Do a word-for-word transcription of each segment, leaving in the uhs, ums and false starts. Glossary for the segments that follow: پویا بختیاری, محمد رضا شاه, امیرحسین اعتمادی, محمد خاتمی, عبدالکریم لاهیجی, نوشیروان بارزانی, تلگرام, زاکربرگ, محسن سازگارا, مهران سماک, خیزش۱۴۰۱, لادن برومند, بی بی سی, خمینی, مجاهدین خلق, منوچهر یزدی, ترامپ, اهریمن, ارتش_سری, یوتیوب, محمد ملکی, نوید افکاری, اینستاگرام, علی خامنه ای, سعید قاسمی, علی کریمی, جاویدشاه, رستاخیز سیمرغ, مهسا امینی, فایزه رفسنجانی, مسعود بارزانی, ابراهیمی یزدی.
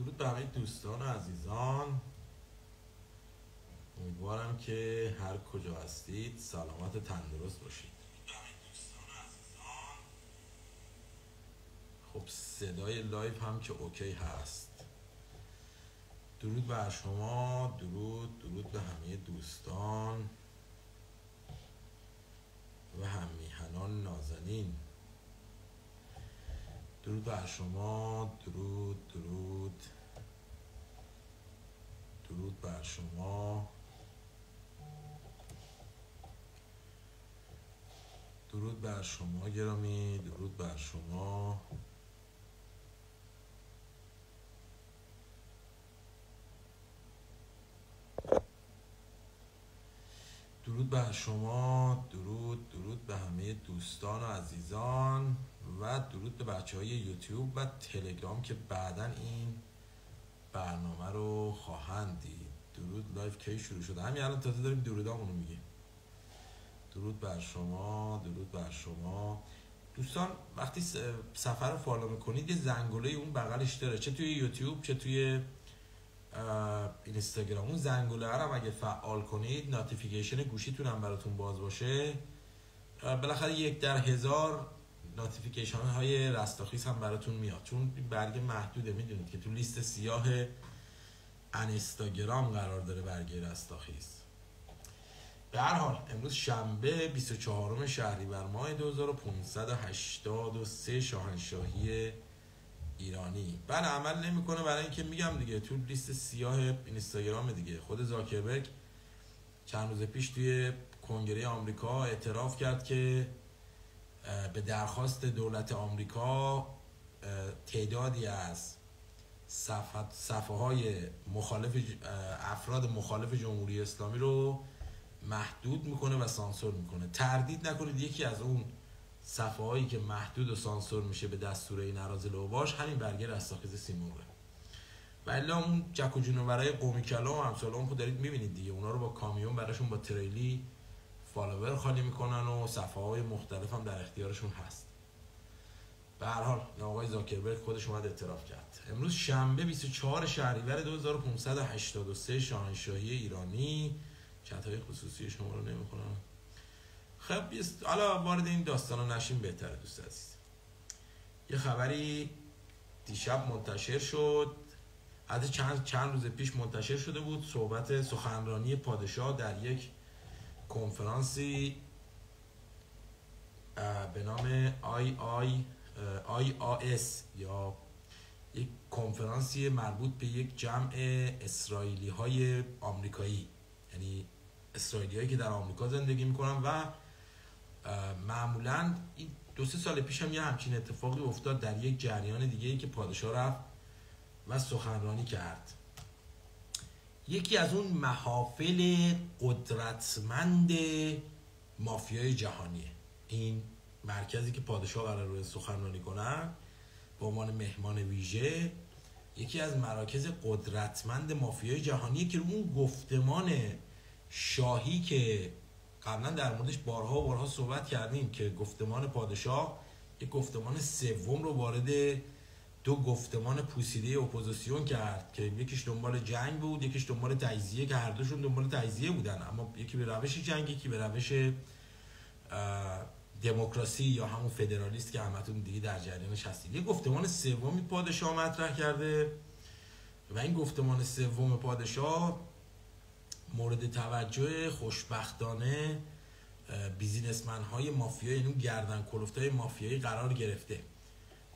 درود برای دوستان و عزیزان، امیدوارم که هر کجا هستید سلامت و تندرست باشید. خب صدای لایو هم که اوکی هست. درود بر شما، درود درود به همه دوستان و همیهنان نازنین. درود بر شما، درود درود درود بر شما، درود بر شما گرامی، درود بر شما. درود بر شما، درود درود به همه دوستان و عزیزان و درود به بچه های یوتیوب و تلگرام که بعداً این برنامه رو خواهند دید. درود. لایف کی شروع شده؟ همین الان تازه داریم درودامونو میگیم. درود بر شما، درود بر شما دوستان. وقتی سفر رو فالو میکنید یه زنگوله اون بغلش داره، چه توی یوتیوب چه توی اینستاگرام. اون زنگوله رو اگه فعال کنید، نوتیفیکیشن گوشیتون هم براتون باز باشه. بالاخره یک در هزار نوتیفیکیشن های رستاخیز هم براتون میاد، چون برگ محدوده. میدونید که تو لیست سیاه اینستاگرام قرار داره برگ رستاخیز. به هر حال امروز شنبه بیست و چهارم شهریور ماه دو هزار و پانصد و هشتاد و سه شاهنشاهی ایرانی. بله عمل نمیکنه برای اینکه میگم دیگه تو لیست سیاه اینستاگرام دیگه. خود زاکربرگ چند روز پیش توی کنگره آمریکا اعتراف کرد که به درخواست دولت آمریکا تعدادی از صفحه, صفحه های مخالف افراد مخالف جمهوری اسلامی رو محدود میکنه و سانسور میکنه. تردید نکنید یکی از اون صفحه هایی که محدود و سانسور میشه به دستور این اراذل اوباش همین برگه رستاخیزسیمرغه. ولی اون جک و جونورای قومی کلا و همسالان خود دارید میبینید دیگه، اونا رو با کامیون براشون با تریلی فالوور خالی میکنن و صفحه های مختلف هم در اختیارشون هست. به هر حال آقای زاکربرگ خودش اومد اعتراف کرد. امروز شنبه بیست و چهارم شهریور دو هزار و پانصد و هشتاد و سه شاهنشاهی ایرانی. چت‌های خصوصی شما رو نمیخونم. خب حالا وارد این داستانا نشیم بهتره دوست عزیز. یه خبری دیشب منتشر شد، از چند چند روز پیش منتشر شده بود. صحبت سخنرانی پادشاه در یک کنفرانسی به نام آی آی آی اس یا یک کنفرانسی مربوط به یک جمع اسرائیلی های آمریکایی، یعنی اسرائیلیایی که در آمریکا زندگی میکنن و معمولا دو سه سال پیش هم یه همچین اتفاقی افتاد در یک جریان دیگه ای که پادشاه رفت و سخنرانی کرد. یکی از اون محافل قدرتمند مافیای جهانیه. این مرکزی که پادشاه قرار روی سخنرانی کنن به عنوان مهمان ویژه یکی از مراکز قدرتمند مافیای جهانیه که اون گفتمان شاهی که قبلا در موردش بارها و بارها صحبت کردیم که گفتمان پادشاه یک گفتمان سوم رو وارد دو گفتمان پوسیده اپوزیسیون کرد که یکیش دنبال جنگ بود، یکیش دنبال تجزیه، که هر دوشون دنبال تجزیه بودن، اما یکی به روش جنگ، یکی به روش دموکراسی یا همون فدرالیست که همتون دیگه در جریانش هستید. یک گفتمان سومی پادشاه مطرح کرده و این گفتمان سوم پادشاه مورد توجه خوشبختانه بیزینسمن های مافیای، یعنی گردن کلفته های مافیایی قرار گرفته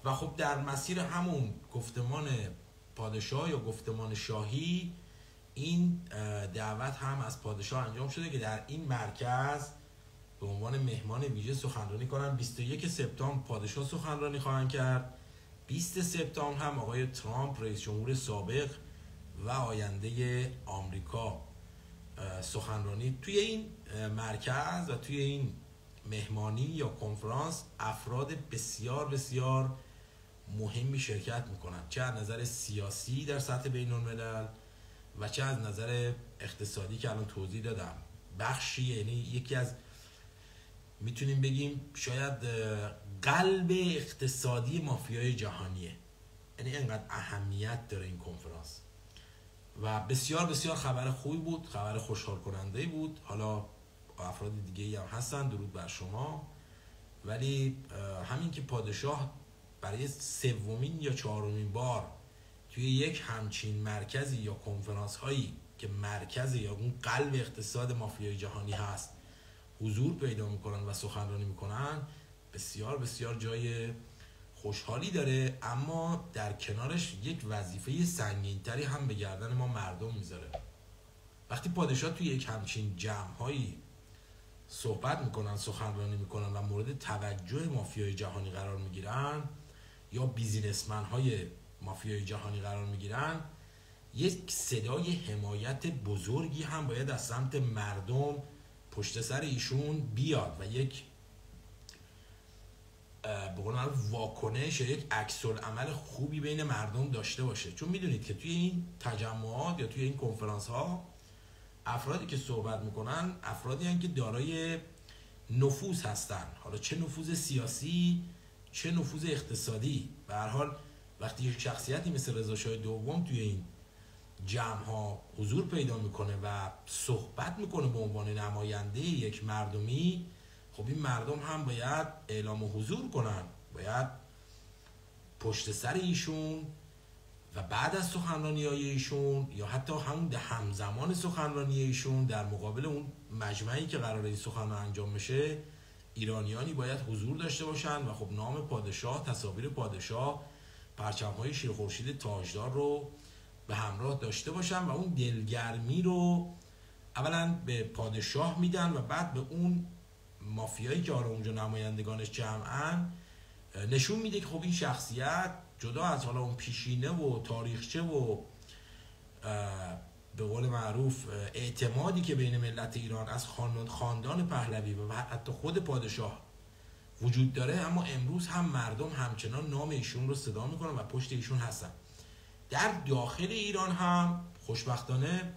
و خب در مسیر همون گفتمان پادشاه یا گفتمان شاهی این دعوت هم از پادشاه انجام شده که در این مرکز به عنوان مهمان ویژه سخنرانی کنن. بیست و یکم سپتامبر پادشاه سخنرانی خواهند کرد. بیستم سپتامبر هم آقای ترامپ رئیس جمهور سابق و آینده آمریکا سخنرانی. توی این مرکز و توی این مهمانی یا کنفرانس افراد بسیار بسیار مهمی شرکت میکنن، چه از نظر سیاسی در سطح بین الملل و چه از نظر اقتصادی که الان توضیح دادم. بخشی یعنی یکی از میتونیم بگیم شاید قلب اقتصادی مافیای جهانیه. یعنی اینقدر اهمیت داره این کنفرانس و بسیار بسیار خبر خوبی بود، خبر خوشحال کننده بود. حالا افراد دیگه هم هستن، درود بر شما. ولی همین که پادشاه برای سومین یا چهارمین بار توی یک همچین مرکزی یا کنفرانس هایی که مرکز یا اون قلب اقتصاد مافیای جهانی هست حضور پیدا میکنن و سخنرانی میکنن، بسیار بسیار جای خوشحالی داره. اما در کنارش یک وظیفه سنگینتری هم به گردن ما مردم میذاره. وقتی پادشاه توی یک همچین جمعهایی صحبت میکنن، سخنرانی میکنن و مورد توجه مافیای جهانی قرار میگیرن یا بیزینسمن های مافیای جهانی قرار میگیرن، یک صدای حمایت بزرگی هم باید از سمت مردم پشت سر ایشون بیاد و یک به قول معروف واکنش یا یک عکس العمل خوبی بین مردم داشته باشه. چون میدونید که توی این تجمعات یا توی این کنفرانس ها افرادی که صحبت میکنن افرادی هستن که دارای نفوذ هستن، حالا چه نفوذ سیاسی چه نفوذ اقتصادی. به هر حال وقتی یک شخصیتی مثل رضاشاه دوم توی این جمع ها حضور پیدا میکنه و صحبت میکنه به عنوان نماینده یک مردمی، خب این مردم هم باید اعلام و حضور کنن، باید پشت سر ایشون و بعد از سخنرانی های ایشون یا حتی همون همزمان سخنرانی ایشون در مقابل اون مجمعی که قراره این سخنرانی انجام میشه ایرانیانی باید حضور داشته باشن و خب نام پادشاه، تصاویر پادشاه، پرچم های شیرخورشید تاجدار رو به همراه داشته باشن و اون دلگرمی رو اولا به پادشاه میدن و بعد به اون مافیایی که آره اونجا نمایندگانش جمعن نشون میده که خب این شخصیت جدا از حالا اون پیشینه و تاریخچه و به قول معروف اعتمادی که بین ملت ایران از خاندان پهلوی و حتی خود پادشاه وجود داره، اما امروز هم مردم همچنان نام ایشون رو صدا میکنن و پشت ایشون هستن. در داخل ایران هم خوشبختانه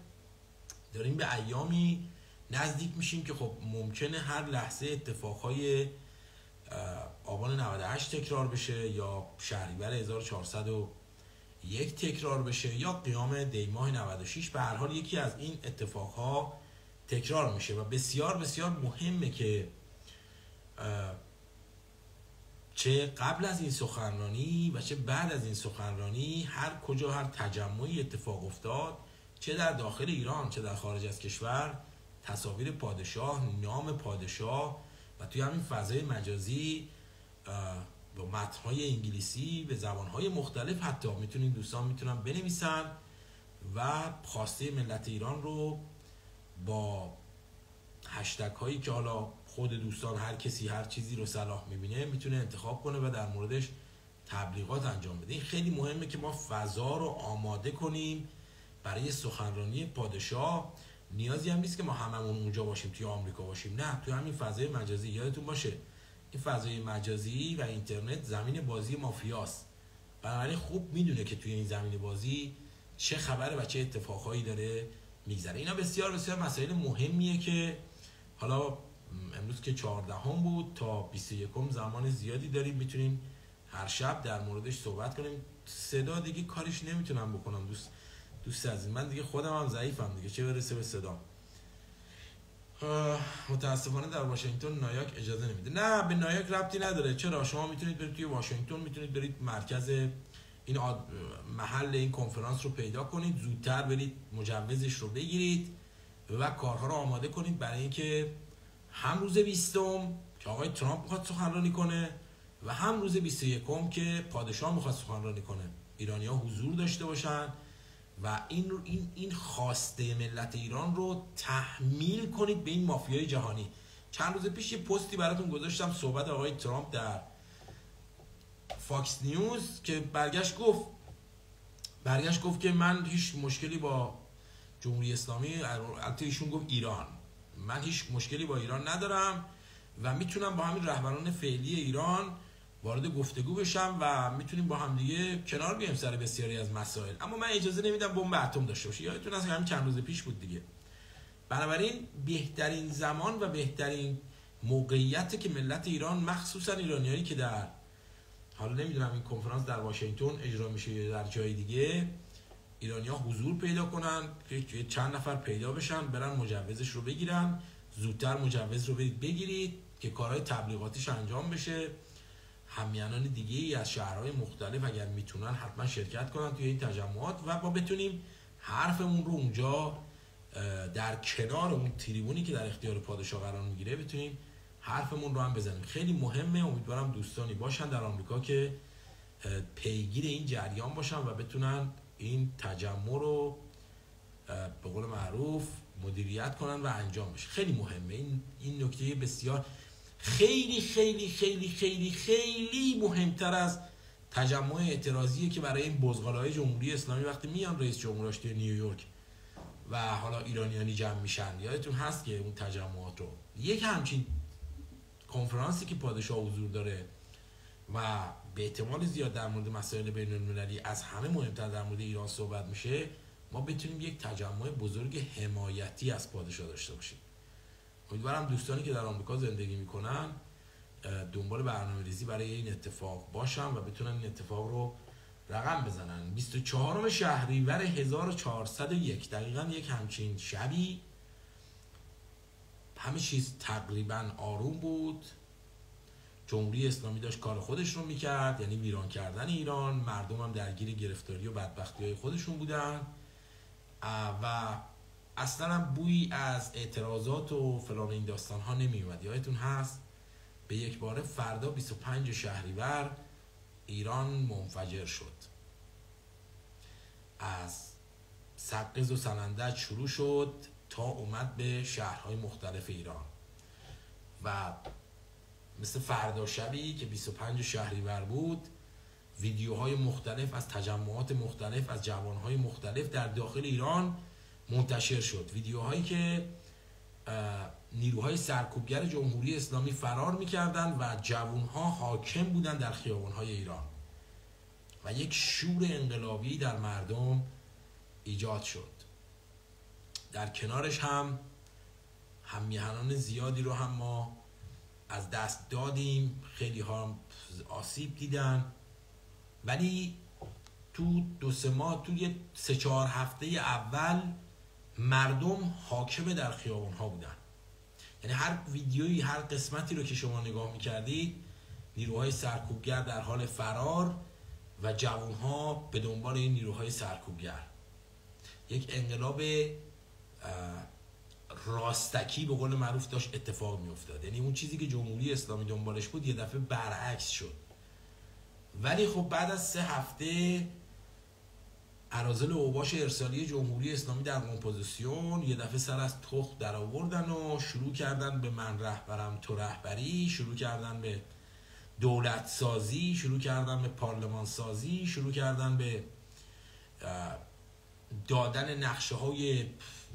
داریم به ایامی نزدیک میشیم که خب ممکنه هر لحظه اتفاقهای آبان نود و هشت تکرار بشه یا شهریور هزار و چهارصد و یک تکرار بشه یا قیام دیماه نود و شش. به هر حال یکی از این اتفاقها تکرار میشه و بسیار بسیار مهمه که چه قبل از این سخنرانی و چه بعد از این سخنرانی هر کجا هر تجمعی اتفاق افتاد، چه در داخل ایران چه در خارج از کشور، تصاویر پادشاه، نام پادشاه و توی همین فضای مجازی با متن‌های انگلیسی به زبان‌های مختلف حتی میتونید دوستان میتونن بنویسن و خواسته ملت ایران رو با هشتگ هایی که حالا خود دوستان هر کسی هر چیزی رو صلاح میبینه میتونه انتخاب کنه و در موردش تبلیغات انجام بده. این خیلی مهمه که ما فضا رو آماده کنیم برای سخنرانی پادشاه. نیازی هم نیست که ما هممون اونجا باشیم، توی آمریکا باشیم، نه، توی همین فضای مجازی. یادتون باشه این فضای مجازی و اینترنت زمین بازی مافیاست، بنابراین خوب میدونه که توی این زمین بازی چه خبره و چه اتفاقهایی داره میگذره. اینا بسیار بسیار مسائل مهمیه که حالا امروز که چهاردهم بود تا بیست و یکم زمان زیادی داریم، میتونیم هر شب در موردش صحبت کنیم. صدا دیگه کارش نمیتونم بکنم دوست دوست عزیز، من دیگه خودم هم ضعیفم دیگه، چه برسه به صدا. متاسفانه در واشنگتن نایاک اجازه نمیده. نه به نایاک ربطی نداره، چرا؟ شما میتونید برید توی واشنگتن، میتونید برید مرکز این آد... محل این کنفرانس رو پیدا کنید، زودتر برید مجوزش رو بگیرید و کارها رو آماده کنید برای اینکه هم روز بیستم که آقای ترامپ میخواد سخنرانی کنه و هم روز بیست و یکم که پادشاه میخواد سخنرانی کنه ایرانی‌ها حضور داشته باشن و این رو این این خواسته ملت ایران رو تحمیل کنید به این مافیای جهانی. چند روز پیش یه پستی براتون گذاشتم صحبت آقای ترامپ در فاکس نیوز که برگشت گفت برگشت گفت که من هیچ مشکلی با جمهوری اسلامی، البته ایشون گفت ایران، من هیچ مشکلی با ایران ندارم و میتونم با همین رهبران فعلی ایران وارد گفتگو بشم و میتونیم با هم دیگه کنار بیایم سر بسیاری از مسائل، اما من اجازه نمیدم بمب اتم داشته باشه. یادتون هست همین چند روز پیش بود دیگه. بنابراین بهترین زمان و بهترین موقعیتی که ملت ایران، مخصوصا ایرانیایی که در حالا نمیدونم این کنفرانس در واشنگتن اجرا میشه یا در جای دیگه، ایرانی‌ها حضور پیدا کنن، چند نفر پیدا بشن، برن مجوزش رو بگیرن، زودتر مجوز رو بگیرید که کارهای تبلیغاتیش انجام بشه. همیهنان دیگه ای از شهرهای مختلف اگر میتونن حتما شرکت کنن توی این تجمعات و ما بتونیم حرفمون رو اونجا در کنار اون تریبونی که در اختیار پادشاه قرار میگیره بتونیم حرفمون رو هم بزنیم. خیلی مهمه، امیدوارم دوستانی باشن در آمریکا که پیگیر این جریان باشن و بتونن این تجمع رو به قول معروف مدیریت کنن و انجام بشه. خیلی مهمه این این نکته، بسیار خیلی خیلی خیلی خیلی خیلی مهمتر از تجمع اعتراضیه که برای این بزغاله‌های جمهوری اسلامی وقتی میان رئیس جمهورش توی نیویورک و حالا ایرانیانی جمع میشن. یادتون هست که اون تجمعات رو یک همچین کنفرانسی که پادشاه حضور داره و به احتمال زیاد در مورد مسائل بین‌المللی از همه مهمتر در مورد ایران صحبت میشه، ما بتونیم یک تجمع بزرگ حمایتی از پادشاه داشته باشیم. امیدوارم دوستانی که در آمریکا زندگی میکنن دنبال برنامه‌ریزی برای این اتفاق باشن و بتونن این اتفاق رو رقم بزنن. بیست و چهارم شهریور هزار و چهارصد و یک دقیقاً یک همچین شبی همه چیز تقریباً آروم بود. جمهوری اسلامی داشت کار خودش رو میکرد، یعنی ویران کردن ایران، مردم هم درگیر گرفتاری و بدبختی‌های خودشون بودن و اصلا هم بویی از اعتراضات و فلان این داستان ها نمی اومد. یادتون هست به یک باره فردا بیست و پنج شهریور ایران منفجر شد، از سقز و سنندج شروع شد تا اومد به شهرهای مختلف ایران و مثل فردا شبی که بیست و پنج شهریور بود ویدیوهای مختلف از تجمعات مختلف از جوانهای مختلف در داخل ایران منتشر شد. ویدیوهایی که نیروهای سرکوبگر جمهوری اسلامی فرار می‌کردند و جوانها حاکم بودند در خیابان‌های ایران و یک شور انقلابی در مردم ایجاد شد. در کنارش هم همیهنان زیادی رو هم ما از دست دادیم، خیلی ها آسیب دیدن، ولی تو دو سه ماه توی سه چهار هفته اول مردم حاکم در خیابان ها بودن. یعنی هر ویدیویی هر قسمتی رو که شما نگاه میکردید نیروهای سرکوبگر در حال فرار و جوان ها به دنبال این نیروهای سرکوبگر. یک انقلاب راستکی به قول معروف داشت اتفاق میافتاد، یعنی اون چیزی که جمهوری اسلامی دنبالش بود یه دفعه برعکس شد. ولی خب بعد از سه هفته اراذل اوباش ارسالی جمهوری اسلامی در اپوزیسیون یه دفعه سر از تخت در آوردن و شروع کردن به من رهبرم تو رهبری، شروع کردن به دولت سازی، شروع کردن به پارلمان سازی، شروع کردن به دادن نقشه های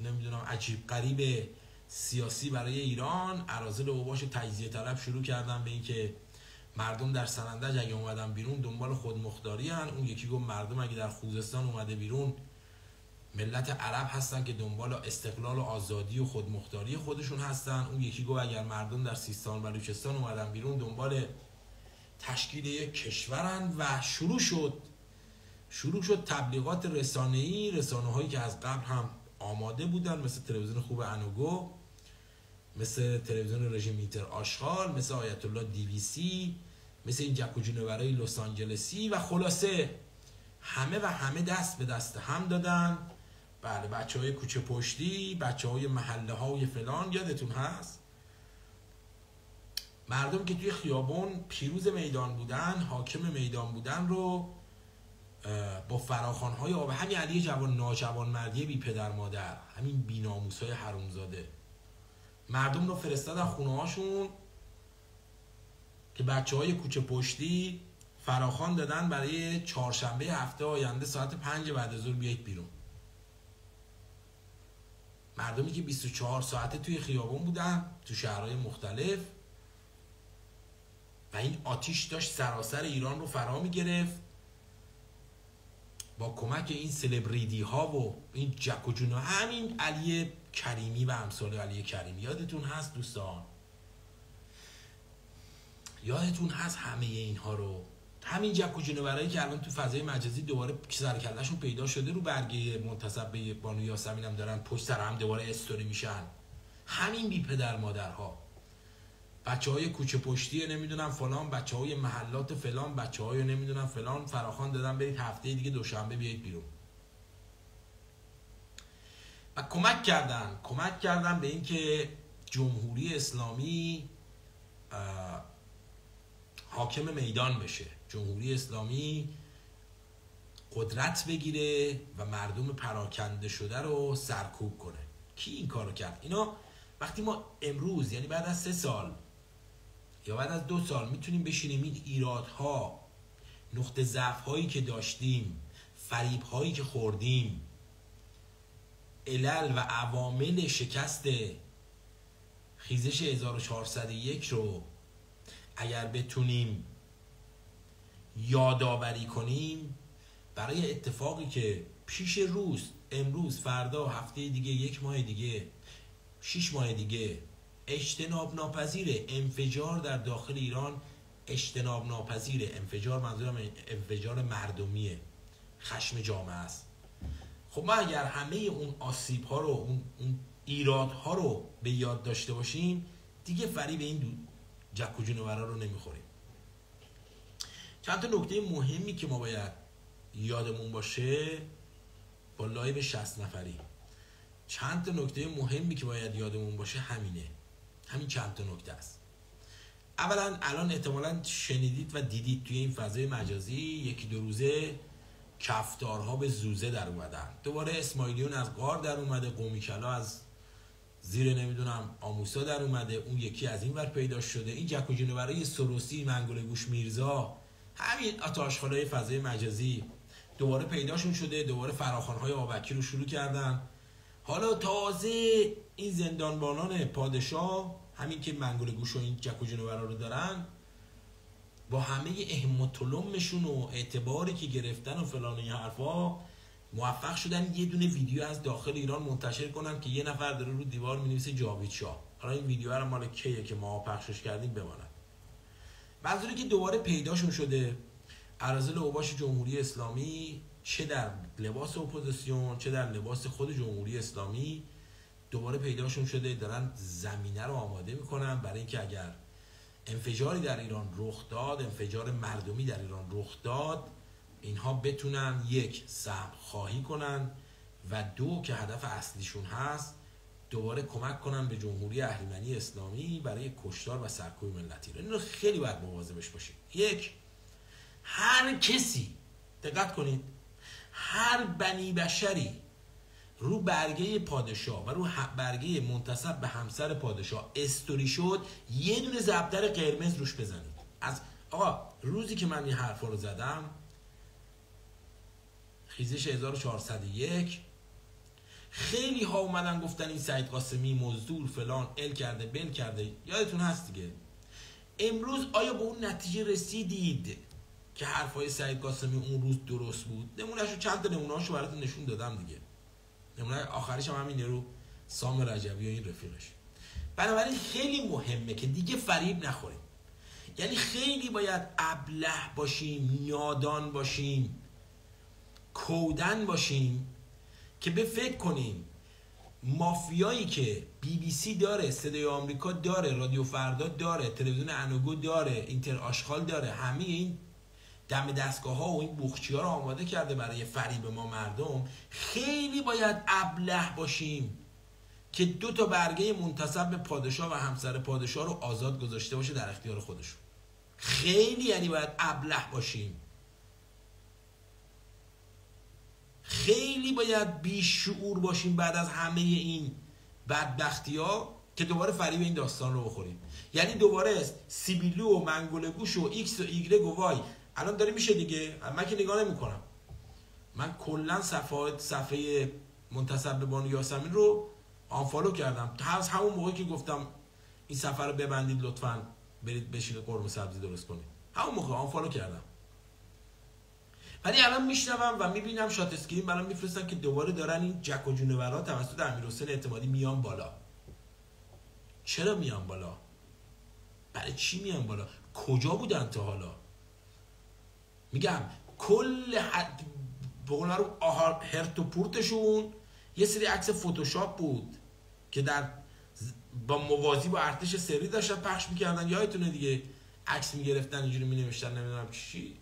نمیدونم عجیب غریب سیاسی برای ایران. اراذل اوباش تجزیه طلب شروع کردن به اینکه مردم در سنندج اگه اومدن بیرون دنبال خودمختاری هن، اون یکی گفت مردم اگه در خوزستان اومده بیرون ملت عرب هستن که دنبال استقلال و آزادی و خودمختاری خودشون هستن، اون یکی گفت اگر مردم در سیستان و بلوچستان اومدن بیرون دنبال تشکیل یک کشورن و شروع شد شروع شد تبلیغات رسانه‌ای، رسانه‌هایی که از قبل هم آماده بودن مثل تلویزیون خوب انوگو، مثل تلویزیون رژیم اینتر آشغال، مثل آیت الله دی وی سی، مثل این جک و جونورای لس آنجلسی و خلاصه همه و همه دست به دست هم دادن. بله، بچه های کوچه پشتی، بچه های محله های فلان، یادتون هست مردم که توی خیابون پیروز میدان بودن، حاکم میدان بودن رو با فراخوان های آب، همین علیه جوان ناجوان مردی بی پدر مادر، همین بی ناموس های حرومزاده، مردم رو فرستادن خونه هاشون که بچه های کوچه پشتی فراخوان دادن برای چهارشنبه هفته آینده ساعت پنج بعد از ظهر بیایید بیرون. مردمی که بیست و چهار ساعته توی خیابان بودن تو شهرهای مختلف و این آتیش داشت سراسر ایران رو فرا میگرفت. با کمک این سلبریتی ها و این جک و جون همین علی کریمی و امثال علی کریمی، یادتون هست دوستان، یادتون هست همه اینها رو همین جک و جنورایی که الان تو فضای مجازی دوباره سرکلهشون پیدا شده رو برگه منتسب به بانو یاسمین هم دارن پشت سر هم دوباره استوری میشن. همین بی پدر مادرها، بچهای کوچه پشتی نمیدونم فلان، بچهای محلات فلان، بچهای نمیدونم فلان فراخوان دادن برید هفته دیگه دوشنبه بیایید بیرون. و کمک کردن، کمک کردن به اینکه جمهوری اسلامی حاکم میدان بشه، جمهوری اسلامی قدرت بگیره و مردم پراکنده شده رو سرکوب کنه. کی این کارو کرد؟ اینا وقتی ما امروز یعنی بعد از سه سال یا بعد از دو سال میتونیم بشینیم این ایرادها، نقطه ضعف هایی که داشتیم، فریب هایی که خوردیم، علل و عوامل شکست خیزش هزار و چهارصد و یک رو اگر بتونیم یادآوری کنیم برای اتفاقی که پیش روز، امروز، فردا، هفته دیگه، یک ماه دیگه، شش ماه دیگه اجتناب ناپذیره. انفجار در داخل ایران اجتناب ناپذیره. انفجار منظورم انفجار مردمیه، خشم جامعه است. خب ما اگر همه اون آسیب ها رو، اون ایراد ها رو به یاد داشته باشیم دیگه فریب این دو جک و جونورا رو نمیخوریم. چند تا نکته مهمی که ما باید یادمون باشه با لایو شصت نفری، چند تا نکته مهمی که باید یادمون باشه همینه، همین چند تا نکته است. اولا الان احتمالاً شنیدید و دیدید توی این فضای مجازی یکی دو روزه کفتارها به زوزه در اومدن، دوباره اسماعیلیون از غار در اومده، قومیکلا از زیر نمیدونم آموسا در اومده، اون یکی از این ور پیدا شده، این جک و جونورای سروسی، منگوله گوش میرزا، همین آتاشخالای فضای مجازی دوباره پیداشون شده، دوباره فراخوان‌های آبکی رو شروع کردن. حالا تازه این زندانبانان پادشاه، همین که منگوله گوش و این جک و جونورا رو دارن، با همه اهم و تلمشون و اعتباری که گرفتن و فلان و این حرفا موفق شدن یه دونه ویدیو از داخل ایران منتشر کنن که یه نفر داره رو دیوار می‌نویسه جاویدشاه. حالا این ویدیو رو مال کیه که ما پخشش کردیم بماند. منظوری که دوباره پیداشون شده اراذل اوباش جمهوری اسلامی، چه در لباس اپوزیسیون چه در لباس خود جمهوری اسلامی دوباره پیداشون شده، دارن زمینه رو آماده می‌کنن برای اینکه اگر انفجاری در ایران رخ داد، انفجار مردمی در ایران رخ داد، اینها بتونن یک سهم خواهی کنن و دو که هدف اصلیشون هست دوباره کمک کنن به جمهوری اهریمنی اسلامی برای کشتار و سرکوب ملت ایران. این رو خیلی باید مواظبش باشید. یک، هر کسی، دقت کنید، هر بنی بشری رو برگه پادشاه و رو برگه منتسب به همسر پادشاه استوری شد یه دونه زبدر قرمز روش بزنید. از آقا روزی که من این حرفا رو زدم خیزش هزار و چهارصد و یک خیلی ها اومدن گفتن این سعید قاسمی مزدور فلان ال کرده بل کرده، یادتون هست دیگه. امروز آیا به اون نتیجه رسیدید که حرفای سعید قاسمی اون روز درست بود؟ نمونهشو چند تا نمونهاشو براتون نشون دادم دیگه. نمونه آخرش هم همین رو سام رجبی و این رفیقش. بنابراین خیلی مهمه که دیگه فریب نخوریم. یعنی خیلی باید ابله باشیم، نادان باشیم، کودن باشیم که به فکر کنیم مافیایی که بی بی سی داره، صدای آمریکا داره، رادیو فردا داره، تلویزیون انوگو داره، اینتر آشغال داره، همه این دم دستگاه ها و این بوخچی ها رو آماده کرده برای فریب ما مردم. خیلی باید ابله باشیم که دو تا برگه منتسب به پادشاه و همسر پادشاه رو آزاد گذاشته باشه در اختیار خودشون. خیلی یعنی باید ابله باشیم، خیلی باید بیشعور باشیم بعد از همه این بدبختی ها که دوباره فریب این داستان رو بخوریم. یعنی دوباره سیبیلو و منگوله گوش و ایکس و ایگرگ و وای الان داره میشه دیگه. من که نگاه نمی کنم، من کلا صفحه صفحه منتسب به بانو یاسمین رو آنفالو کردم. از همون موقعی که گفتم این صفحه رو ببندید لطفا برید بشین قرمه سبزی درست کنید، همون موقع آنفالو کردم. ولی الان میشنوم و میبینم شات اسکرین برام میفرستن که دوباره دارن این جک و جونورا توسط امیرحسین اعتمادی میان بالا. چرا میان بالا؟ برای چی میان بالا؟ کجا بودن تا حالا؟ میگم کل حد بقول رو هرت و پورتشون یه سری عکس فتوشاپ بود که در با موازی با ارتش سری داشتن پخش میکردن. یادتونه دیگه عکس میگرفتن اینجوری مینوشتن نمیدونم چی.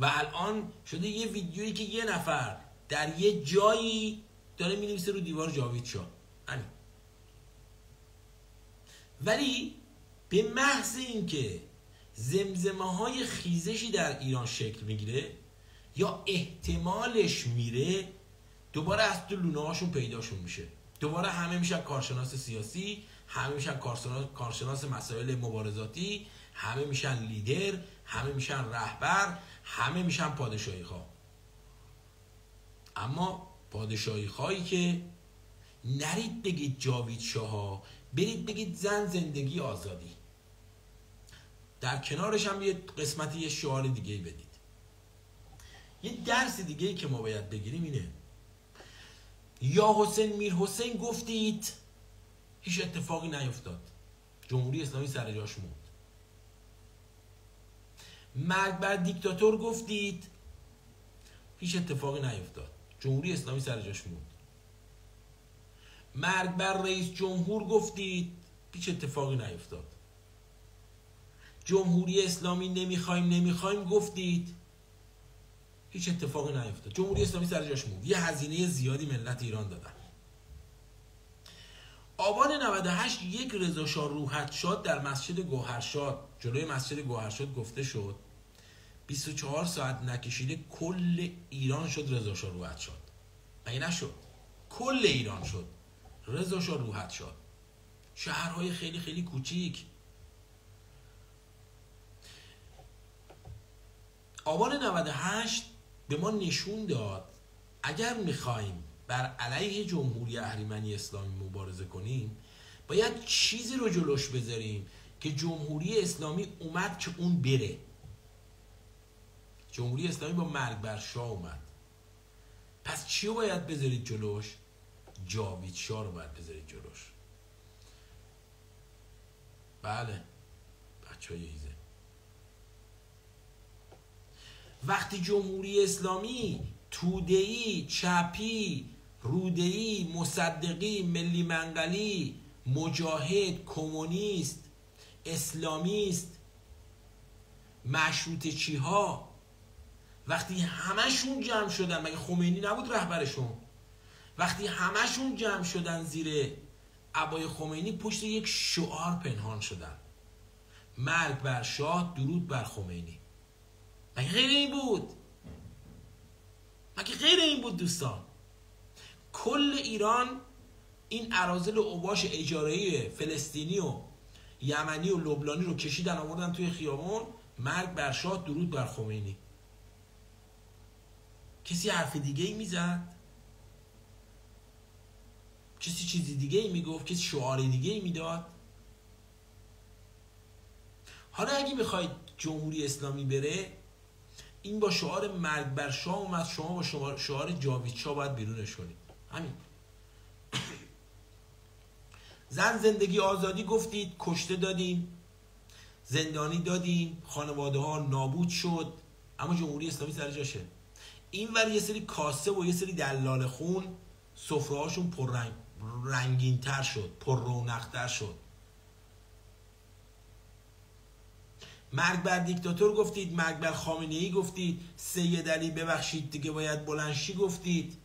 و الان شده یه ویدیویی که یه نفر در یه جایی داره مینویسه رو دیوار جاویدشاه. همین. ولی به محض اینکه زمزمه های خیزشی در ایران شکل میگیره یا احتمالش میره، دوباره از تو لونه هاشون پیداشون میشه. دوباره همه میشن کارشناس سیاسی، همه میشن کارشناس کارشناس مسائل مبارزاتی، همه میشن لیدر، همه میشن رهبر، همه میشن پادشاهی خواه. اما پادشاهی خواهی که نرید بگید جاویدشاه ها، برید بگید زن زندگی آزادی، در کنارش هم یه قسمتی یه شعار دیگه ای بدید. یه درس دیگه ای که ما باید بگیریم اینه: یا حسین میر حسین گفتید، هیچ اتفاقی نیفتاد، جمهوری اسلامی سر جاش موند. مرگ بر دیکتاتور گفتید، هیچ اتفاقی نیفتاد، جمهوری اسلامی سر جاش موند. مرگ بر رئیس جمهور گفتید، هیچ اتفاقی نیفتاد. جمهوری اسلامی نمیخوایم نمیخوایم گفتید، هیچ اتفاقی نیفتاد، جمهوری اسلامی سر جاش موند. یه هزینه زیادی ملت ایران دادن. آبان نود و هشت یک رضا شاه روحت‌شاد در مسجد گوهرشاد، جلوی مسجد گوهرشاد گفته شد، بیست و چهار ساعت نکشیده کل ایران شد رضا شاه روحت‌شاد. مگه نشد؟ کل ایران شد رضا شاه روحت‌شاد. شهرهای خیلی خیلی کوچیک. آبان نود و هشت به ما نشون داد اگر میخوایم بر علیه جمهوری اهریمنی اسلامی مبارزه کنیم، باید چیزی رو جلوش بذاریم که جمهوری اسلامی اومد که اون بره. جمهوری اسلامی با مرگ بر شاه اومد. پس چی رو باید بذارید جلوش؟ جاویدشاه رو باید بذارید جلوش. بله بچه های ایزه، وقتی جمهوری اسلامی تودهی، چپی، رودهی، مصدقی، ملی منقلی، مجاهد، کمونیست، اسلامیست، مشروطه چی ها، وقتی همشون جمع شدن، مگه خمینی نبود رهبرشون؟ وقتی همشون جمع شدن زیر عبای خمینی، پشت یک شعار پنهان شدن: مرگ بر شاه، درود بر خمینی. مگه غیر این بود؟ مگه غیر این بود دوستان؟ کل ایران این اراذل و اوباش اجارهی فلسطینی و یمنی و لبنانی رو کشیدن آوردن توی خیابون: مرگ بر شاه، درود بر خمینی. کسی حرف دیگه ای میزد؟ کسی چیزی دیگه ای میگفت؟ کسی شعار دیگه ای میداد؟ حالا اگه میخواید جمهوری اسلامی بره، این با شعار مرگ بر شاه اومد، شما با شعار, شعار جاویدشاه باید بیرونش کنید. همین. زن زندگی آزادی گفتید، کشته دادیم، زندانی دادیم، خانواده ها نابود شد، اما جمهوری اسلامی سر جاشه. این ور یه سری کاسه و یه سری دلال خون سفره هاشون پر رنگ، رنگین تر شد، پر رونق تر شد. مرگ بر دیکتاتور گفتید، مرگ بر خامنه ای گفتید، سید علی ببخشید دیگه باید بلندشی گفتید،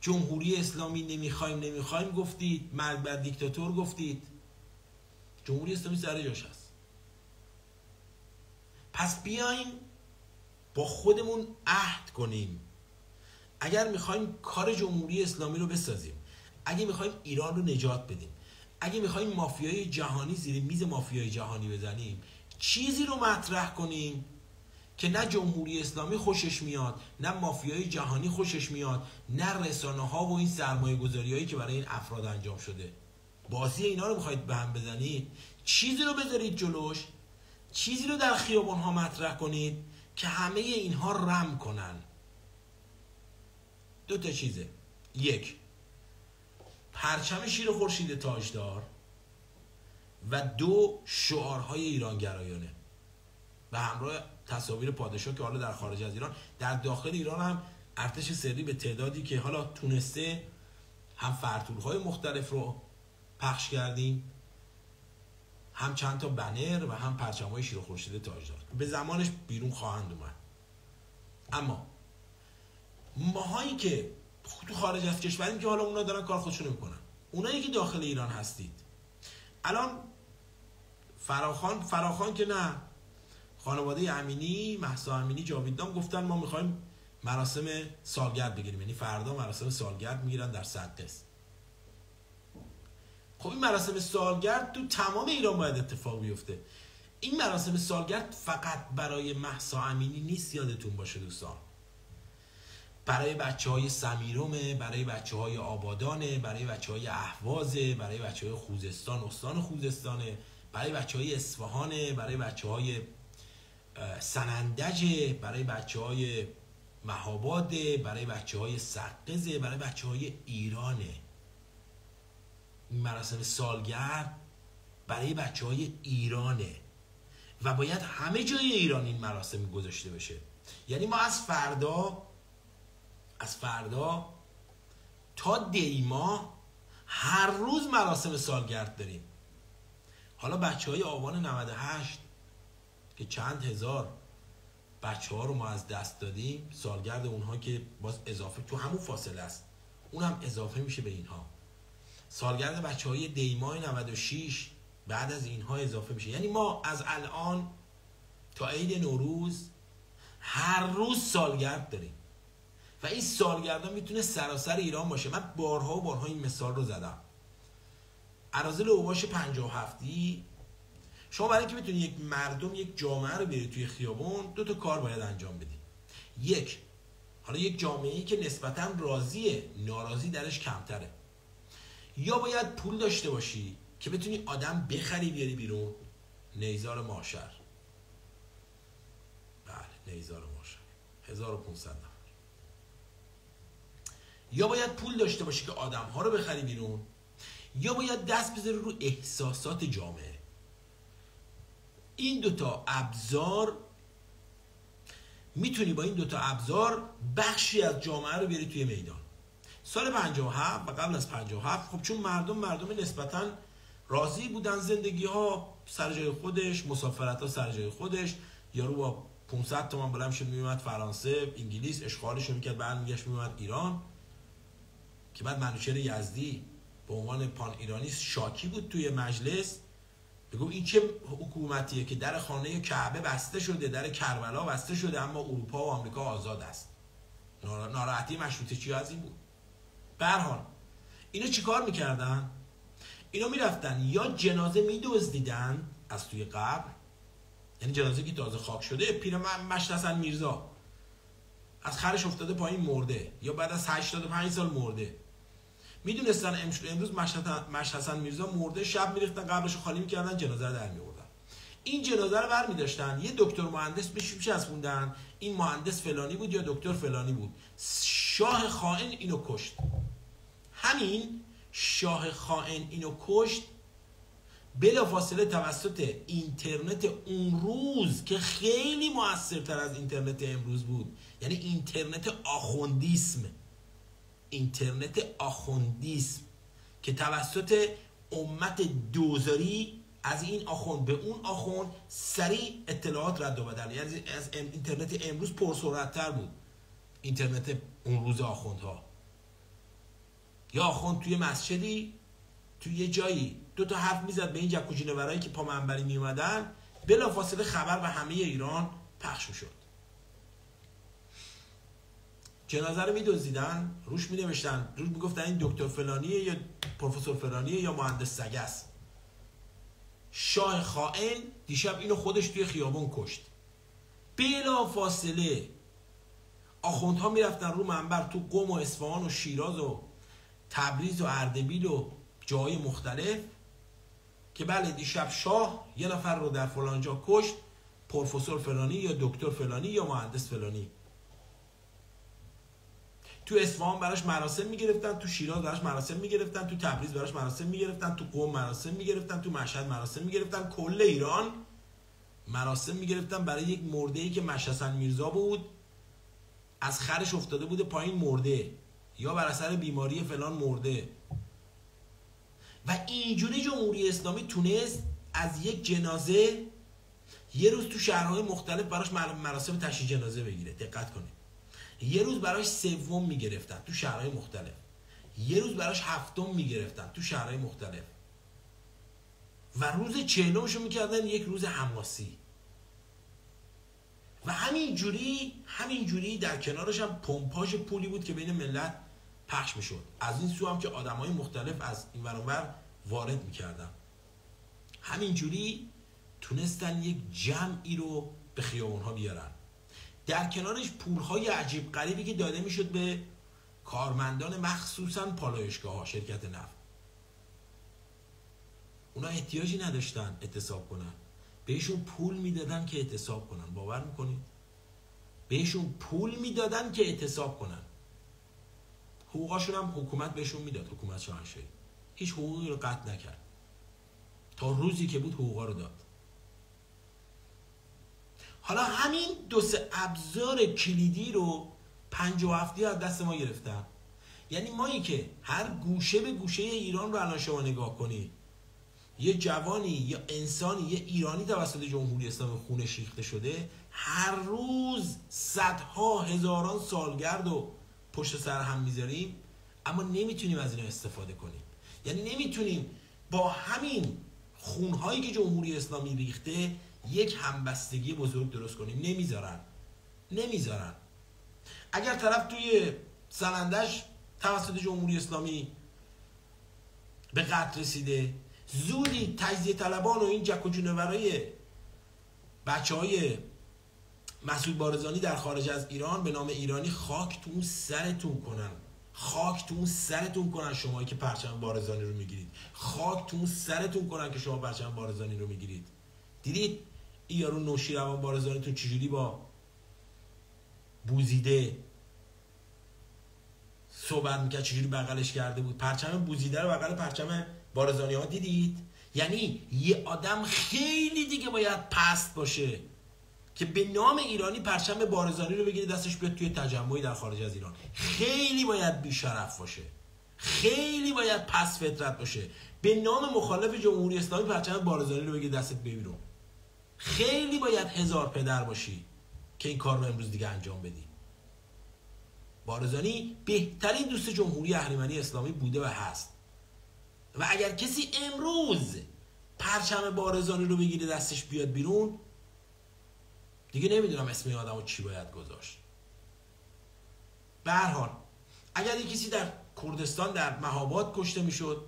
جمهوری اسلامی نمیخوایم نمیخوایم گفتید، مرگ بر دیکتاتور گفتید. جمهوری اسلامی سر جاش هست. پس بیایم با خودمون عهد کنیم اگر میخوایم کار جمهوری اسلامی رو بسازیم، اگه میخوایم ایران رو نجات بدیم، اگه میخوایم مافیای جهانی زیر میز مافیای جهانی بزنیم، چیزی رو مطرح کنیم که نه جمهوری اسلامی خوشش میاد، نه مافیای جهانی خوشش میاد، نه رسانه ها و این سرمایه گذاری هایی که برای این افراد انجام شده. بازی اینا رو میخواید به هم بزنید، چیزی رو بذارید جلوش، چیزی رو در خیابان ها مطرح کنید که همه اینها رم کنن. دو تا چیزه: یک، پرچم شیر خورشید تاجدار، و دو، شعارهای ایرانگرایانه. و همراه تصاویر پادشاه که حالا در خارج از ایران، در داخل ایران هم ارتش سری به تعدادی که حالا تونسته هم فرتورهای مختلف رو پخش کردیم، هم چند تا بنر و هم پرچم‌های شیر و خورشید تاجدار به زمانش بیرون خواهند اومد. اما ماهایی که تو خارج از کشوریم که حالا اونا دارن کار خودشونو میکنن، اونایی که داخل ایران هستید الان فراخان فراخان که نه، خانواده امینی، مهسا امینی، جاویدان گفتن ما میخوایم مراسم سالگرد بگیریم، یعنی فردا مراسم سالگرد میگیرن در سدقس. خب این مراسم سالگرد تو تمام ایران باید اتفاق بیفته. این مراسم سالگرد فقط برای مهسا امینی نیست، یادتون باشه دوستان، برای بچه های سمیرومه، برای بچه های آبادانه، برای بچه های اهوازه، برای بچه های خوزستان، استان خوزستانه، برای بچه های اصفهانه، برای بچه های سنندجه، برای بچه های مهاباده، برای بچه های سقزه، برای بچه های ایرانه. این مراسم سالگرد برای بچه های ایرانه و باید همه جای ایران این مراسم گذاشته بشه. یعنی ما از فردا از فردا تا دی ماه هر روز مراسم سالگرد داریم. حالا بچه های آبان نود و هشت که چند هزار بچه ها رو ما از دست دادیم، سالگرد اونها که باز اضافه تو همون فاصله است، اونم اضافه میشه به اینها. سالگرد بچه های دی ماه نود و شش بعد از اینها اضافه میشه. یعنی ما از الان تا عید نوروز هر روز سالگرد داریم و این سالگردان میتونه سراسر ایران باشه. من بارها و بارها این مثال رو زدم. اراذل اوباش پنجاه و هفتی، شما برای اینکه بتونید یک مردم، یک جامعه رو برید توی خیابون، دو تا کار باید انجام بدید. یک، حالا یک جامعه‌ای که نسبتاً راضیه، ناراضی درش کمتره. یا باید پول داشته باشی که بتونی آدم بخری بیاری بیرون، نیزار معاشر. بله، نیزار معاشر هزار و پانصد. یا باید پول داشته باشی که آدم ها رو بخری بیرون، یا باید دست بذاری رو احساسات جامعه. این دوتا ابزار میتونی با این دوتا ابزار بخشی از جامعه رو بیاری توی میدان. سال پنجاه و هفت و قبل از پنجاه و هفت خب چون مردم مردم نسبتاً راضی بودن، زندگی ها سر جای خودش، مسافرت ها سر جای خودش، یارو با پانصد تومن بلند شد میومد فرانسه، انگلیس، اشغالش رو میکرد، برمیگشت میومد ایران. که بعد منوچهر یزدی به عنوان پان ایرانی شاکی بود توی مجلس، بگو این چه حکومتیه که در خانه کعبه بسته شده، در کربلا بسته شده، اما اروپا و آمریکا آزاد است. ناراحتی مشروطه چی از این بود. به هر حال اینا چیکار میکردن؟ اینا میرفتن یا جنازه میدزدیدن از توی قبر، یعنی جنازه که تازه خاک شده، پیرمرد مشتاق میرزا از خرش افتاده پایین مرده، یا بعد از هشتاد و پنج سال مرده. میدونستن امروز مشهد حسن میرزا مرده، شب میریختن قبرش رو خالی میکردن، جنازه رو در میوردن. این جنازه رو برمیداشتن، یه دکتر مهندس بهش میچسبوندن، این مهندس فلانی بود یا دکتر فلانی بود، شاه خائن اینو کشت. همین شاه خائن اینو کشت، بلافاصله توسط اینترنت اون روز که خیلی موثرتر از اینترنت امروز بود، یعنی اینترنت آخوندیسم، اینترنت آخوندیسم که توسط امت دوزاری از این آخوند به اون آخوند سریع اطلاعات رد و بدل، یعنی از اینترنت امروز پرسرعت‌تر بود اینترنت اون روز آخوندها. یا آخوند توی مسجدی، توی یه جایی دو تا حرف میزد به این جکوجینه ورایی که پا منبری میومدن، بلافاصله خبر به همه ایران پخش میشد. جنازه رو میدزدیدن، روش مینوشتن، روش میگفتن این دکتر فلانیه یا پروفسور فلانیه یا مهندس سگس. شاه خائن دیشب اینو خودش توی خیابون کشت. بلافاصله آخوندها میرفتن رو منبر تو قم و اصفهان و شیراز و تبریز و اردبیل و جای مختلف که بله دیشب شاه یه نفر رو در فلانجا کشت، پروفسور فلانی یا دکتر فلانی یا مهندس فلانی. تو اصفهان براش مراسم میگرفتن، تو شیراز براش مراسم میگرفتن، تو تبریز براش مراسم میگرفتن، تو قم مراسم میگرفتن، تو مشهد مراسم میگرفتن. کل ایران مراسم میگرفتن برای یک مرده ای که مشحسن میرزا بود، از خرش افتاده بوده پایین مرده، یا بر اثر بیماری فلان مرده. و اینجوری جمهوری اسلامی تونست از یک جنازه یه روز تو شهرهای مختلف براش مراسم تشییع جنازه بگیره. دقت کنید، یه روز براش سوم میگرفتن تو شهرهای مختلف، یه روز براش هفتم میگرفتن تو شهرهای مختلف، و روز چهلمشو میکردن یک روز حماسی. و همینجوری همینجوری در کنارش هم پمپاژ پولی بود که بین ملت پخش میشد، از این سو هم که آدمای مختلف از این ور اونور وارد میکردن. همینجوری تونستن یک جمعی رو به خیابونها بیارن. در کنارش پولهای عجیب غریبی که داده میشد به کارمندان مخصوصا پالایشگاه ها، شرکت نفت. اونا احتیاجی نداشتن احتساب کنن، بهشون پول میدادن که احتساب کنن. باور میکنید؟ بهشون پول میدادن که احتساب کنن. حقوقاشون هم حکومت بهشون میداد، حکومت شاهنشاهی هیچ حقوقی رو قطع نکرد تا روزی که بود حقوقا رو داد. حالا همین دو سه ابزار کلیدی رو پنج و هفتی از دست ما گرفتن. یعنی مایی که هر گوشه به گوشه ایران رو الان شما نگاه کنی، یه جوانی، یه انسانی، یه ایرانی توسط جمهوری اسلامی خون شیخته شده، هر روز صدها هزاران سالگرد و پشت سر هم میذاریم، اما نمیتونیم از اینا استفاده کنیم. یعنی نمیتونیم با همین خونهایی که جمهوری اسلامی ریخته یک همبستگی بزرگ درست کنیم. نمیذارن، نمیذارن. اگر طرف توی سنندش توسط جمهوری اسلامی به قتل رسیده، زودی تجزیه طلبان و این جک و جونورای بچه های مسعود بارزانی در خارج از ایران به نام ایرانی خاک تو اون سرتون کنن. خاک تو اون سرتون کنن شمایی که پرچم بارزانی رو میگیرید. خاک تو اون سرتون کنن که شما پرچم بارزانی رو میگیرید. دیدید این یارو نوشیروان بارزانی تو چجوری با بوزیده صحبت میکرد، چجوری بغلش کرده بود، پرچم بوزیده رو بغل پرچم بارزانی ها. دیدید؟ یعنی یه آدم خیلی دیگه باید پست باشه که به نام ایرانی پرچم بارزانی رو بگیره دستش بیاد توی تجمعی در خارج از ایران. خیلی باید بیشرف باشه، خیلی باید پس فطرت باشه به نام مخالف جمهوری اسلامی پرچم بارزانی رو بگیره دستت ببینم. خیلی باید هزار پدر باشی که این کار رو امروز دیگه انجام بدی. بارزانی بهترین دوست جمهوری اهریمنی اسلامی بوده و هست، و اگر کسی امروز پرچم بارزانی رو بگیره دستش بیاد بیرون، دیگه نمیدونم اسم آدم رو چی باید گذاشت. به هر حال اگر یک کسی در کردستان در مهاباد کشته میشد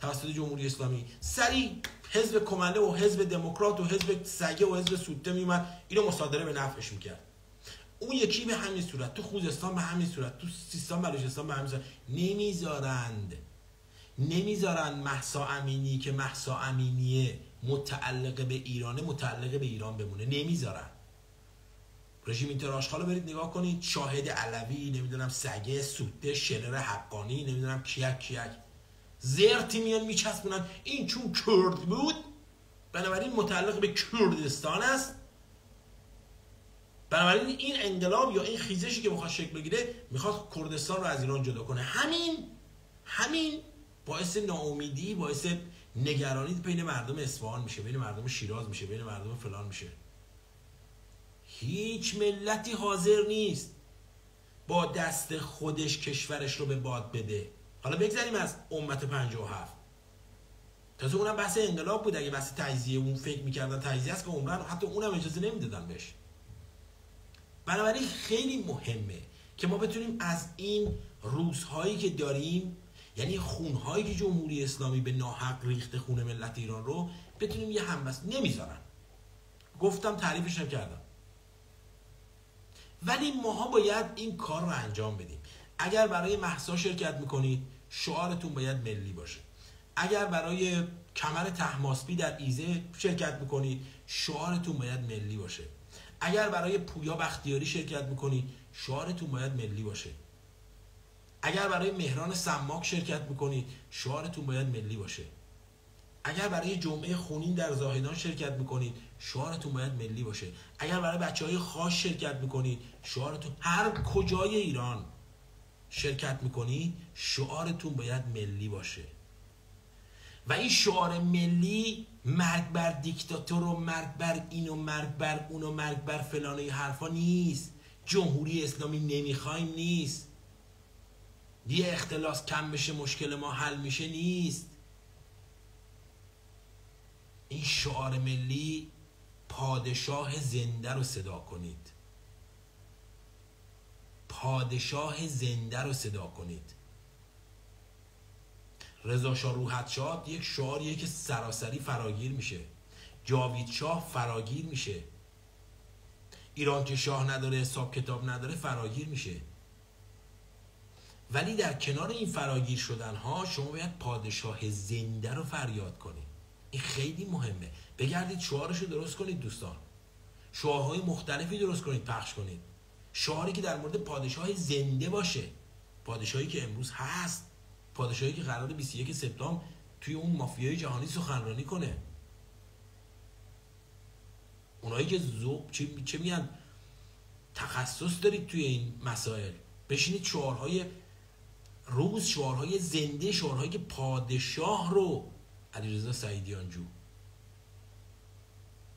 توسط جمهوری اسلامی، سریع حزب کمله و حزب دموکرات و حزب سگه و حزب سوته میومد اینو مصادره به نفعش میکرد. اون یکی به همین صورت، تو خوزستان به همین صورت، تو سیستان بلوچستان به همین صورت. نمیذارند، نمیذارن مهسا امینی که مهسا امینیه متعلق به ایرانه متعلق به ایران بمونه. نمیذارن. رژیم اینترآشغال برید نگاه کنید، شاهد علوی، نمیدونم سگه، سوده، شلر حقانی، نمیدونم کیک کیک زرتی میان میچسبونن. این چون کرد بود بنابراین متعلق به کردستان است، بنابراین این انقلاب یا این خیزشی که میخواد شکل بگیره میخواد کردستان رو از ایران جدا کنه. همین همین باعث ناامیدی، باعث نگرانی بین مردم اصفهان میشه، بین مردم شیراز میشه، بین مردم فلان میشه. هیچ ملتی حاضر نیست با دست خودش کشورش رو به باد بده. حالا بگذاریم از امت پنجاه و هفت، تازه اونم بحث انقلاب بود. اگه بحث تجزیه اون فکر میکردن تجزیه است که عمرن حتی اونم اجازه نمیدادن بهش. بنابراین خیلی مهمه که ما بتونیم از این روزهایی که داریم، یعنی خونهایی که جمهوری اسلامی به ناحق ریخته خون ملت ایران رو، بتونیم یه همبست. نمیذارن، گفتم، تعریفش هم کردم. ولی ماها باید این کار رو انجام بدیم. اگر برای مهسا شرکت میکنید، شعارتون باید ملی باشه. اگر برای کمر طهماسبی در ایزه شرکت میکنید، شعارتون باید ملی باشه. اگر برای پویا بختیاری شرکت میکنید، شعارتون باید ملی باشه. اگر برای مهران سماک شرکت میکنید، شعارتون باید ملی باشه. اگر برای جمعه خونین در زاهدان شرکت میکنید شعارتون باید ملی باشه. اگر برای بچهای خاص شرکت میکنید شعارتون، هر کجای ایران شرکت میکنید شعارتون باید ملی باشه. و این شعار ملی مرگ بر دیکتاتور و مرگ بر این و مرگ بر اون و مرگ بر فلان و این حرفا نیست. جمهوری اسلامی نمیخوایم نیست. یه اختلاس کم بشه مشکل ما حل میشه نیست. این شعار ملی پادشاه زنده رو صدا کنید. پادشاه زنده رو صدا کنید. رضا شاه روحت‌شاه یک شعاریه که سراسری فراگیر میشه. جاویدشاه فراگیر میشه. ایران که شاه نداره حساب کتاب نداره فراگیر میشه. ولی در کنار این فراگیر شدن ها شما باید پادشاه زنده رو فریاد کنید. این خیلی مهمه. بگردید شعارش رو درست کنید دوستان. شعارهای مختلفی درست کنید پخش کنید. شعاری که در مورد پادشاه زنده باشه. پادشاهی که امروز هست. پادشاهی که قرار بیست و یک سپتامبر توی اون مافیای جهانی سخنرانی کنه. اونایی که ذوق چی چه میگن تخصص دارید توی این مسائل، بشینید شعارهای روز، شعارهای زنده، شعارهایی که پادشاه رو علیرضا سعیدیانجو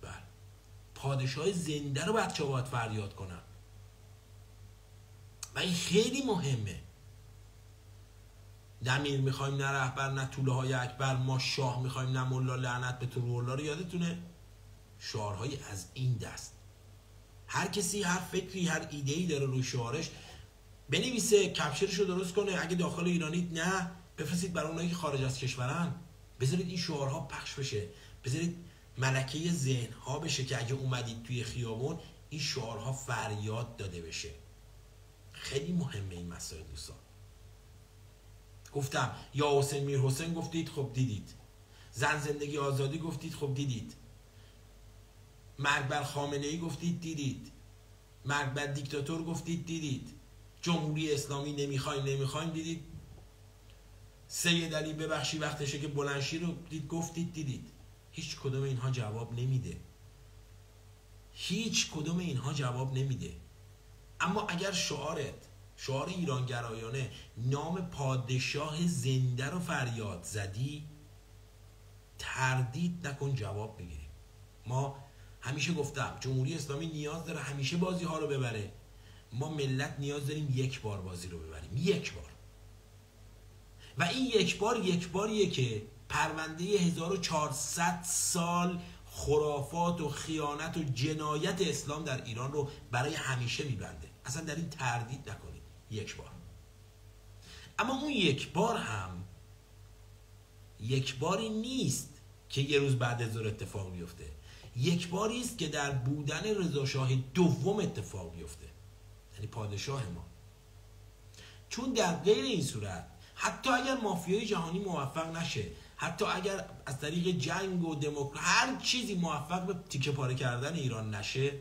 بله پادشاه زنده رو بچه‌ها باید فریاد کنن. و این خیلی مهمه. دمیر میخوایم نه رهبر نه طوله های اکبر، ما شاه میخوایم نه ملا لعنت به تو روح الله رو یادتونه. شعارهای از این دست، هر کسی هر فکری هر ایده‌ای داره روی شعارش بنویسه، کپچرش رو درست کنه. اگه داخل ایرانید نه بفرستید برای اونایی که خارج از کشورن، بذارید این شعارها پخش بشه، بذارید ملکه ذهن ها بشه که اگه اومدید توی خیابون این شعارها فریاد داده بشه. خیلی مهمه این مسائل دوستان. گفتم یا حسین میر حسین گفتید خب دیدید، زن زندگی آزادی گفتید خب دیدید، مرگ بر خامنه ای گفتید دیدید، مرگ بر دیکتاتور گفتید دیدید، جمهوری اسلامی نمیخوایم نمیخوایم دیدید، سید علی ببخشی وقتشه که بلندشی رو دید گفتید دیدید. هیچ کدوم اینها جواب نمیده. هیچ کدوم اینها جواب نمیده. اما اگر شعارت شعار ایرانگرایانه نام پادشاه زنده رو فریاد زدی، تردید نکن جواب بگیری. ما همیشه گفتم جمهوری اسلامی نیاز داره همیشه بازی ها رو ببره. ما ملت نیاز داریم یک بار بازی رو ببریم، یک بار. و این یک بار یک باریه که پرونده هزار و چهارصد سال خرافات و خیانت و جنایت اسلام در ایران رو برای همیشه میبنده. اصلا در این تردید نکنید، یک بار. اما اون یک بار هم یک باری نیست که یه روز بعد از ظهر اتفاق بیفته. یک باری است که در بودن رضا شاه دوم اتفاق بیفته، یعنی پادشاه ما. چون در غیر این صورت حتی اگر مافیای جهانی موفق نشه، حتی اگر از طریق جنگ و دموکراسی هر چیزی موفق به تیکه پاره کردن ایران نشه،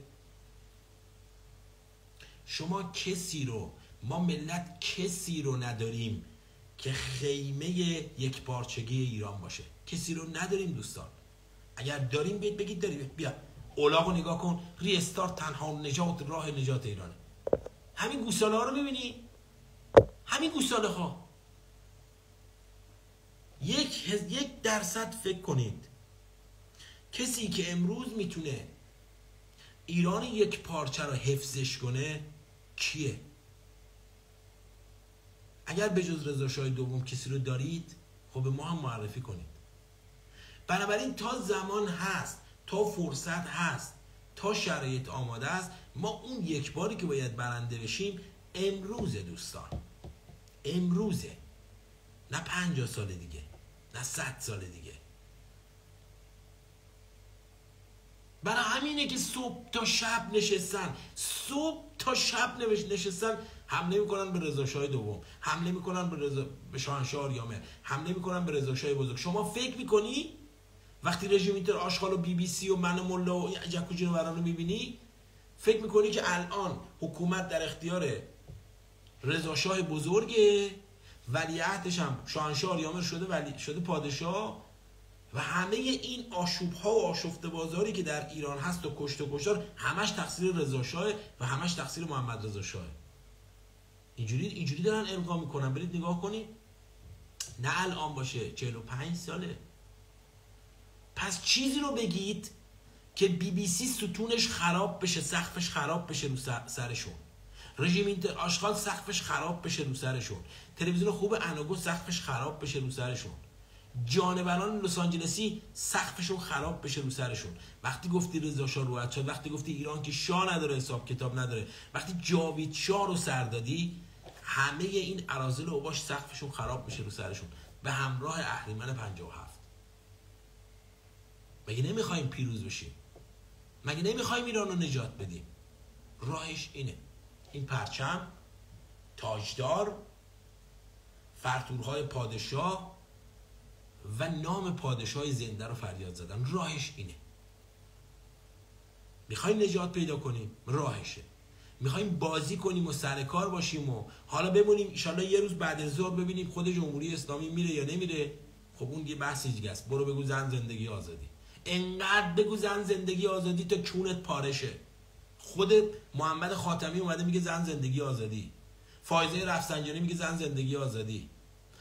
شما کسی رو، ما ملت کسی رو نداریم که خیمه یک پارچگی ایران باشه. کسی رو نداریم دوستان. اگر داریم بید بگید داریم. بیا اولاغو نگاه کن، ریستار تنها نجات راه نجات ایرانه. همین گوساله ها رو میبینی؟ همین گوساله ها یک, یک درصد فکر کنید کسی که امروز میتونه ایران یک پارچه رو حفظش کنه کیه؟ اگر به جز رضا شاه دوم کسی رو دارید خب به ما هم معرفی کنید. بنابراین تا زمان هست، تا فرصت هست، تا شرایط آماده است. ما اون یک باری که باید برنده بشیم امروز دوستان، امروزه، نه پنجاه سال دیگه، نه صد سال دیگه. برای همینه که صبح تا شب نشستن، صبح تا شب نشستن، حمله میکنن به رضا شاه دوم، حمله میکنن به رضا به شاهنشاه آریامه، حمله میکنن به رضا شاه بزرگ. شما فکر میکنی وقتی رژیم اینتر آشغال و بی بی سی و من ملا و جکو جنوران رو میبینی فکر میکنی که الان حکومت در اختیار رضا شاه بزرگه، ولیعهدش هم شاهنشاه آریامه شده ولی شده پادشاه و همه این آشوب ها و آشفته بازاری که در ایران هست و کشت و کشتار همش تقصیر رضا شاه و همش تقصیر محمد رضا شاه. اینجوری اینجوری دارن القا میکنن. برید نگاه کنید، نه الان باشه، چهل و پنج ساله. پس چیزی رو بگید که بی بی سی ستونش خراب بشه، سقفش خراب بشه رو سرشون. رژیم این آشغال سقفش خراب بشه رو سرشون. تلویزیون خوب اناگو سقفش خراب بشه رو سرشون. جانوران لس آنجلسی سقفشون خراب بشه رو سرشون. وقتی گفتی رضا شاه رو شد، وقتی گفتی ایران که شاه نداره، حساب کتاب نداره، وقتی جاویدشاه رو سر دادی، همه این اراذل و اوباش سقفشون خراب میشه رو سرشون به همراه اهریمن پنجاه و هفت. مگه نمیخوایم پیروز بشیم؟ مگه نمیخوایم ایران رو نجات بدیم؟ راهش اینه. این پرچم، تاجدار، فرتورهای پادشاه و نام پادشاه زنده رو فریاد زدن. راهش اینه. میخوایم نجات پیدا کنیم، راهشه. میخوایم بازی کنیم و سر کار باشیم و حالا بمونیم انشالله یه روز بعد از ظهر ببینیم خود جمهوری اسلامی میره یا نمیره؟ خب اون یه بحث دیگه است. برو بگو زن زندگی آزادی، انقدر بگو زن زندگی آزادی تا چونت پارشه. خود محمد خاتمی اومده میگه زن زندگی آزادی، فایزه رفسنجانی میگه زن زندگی آزادی،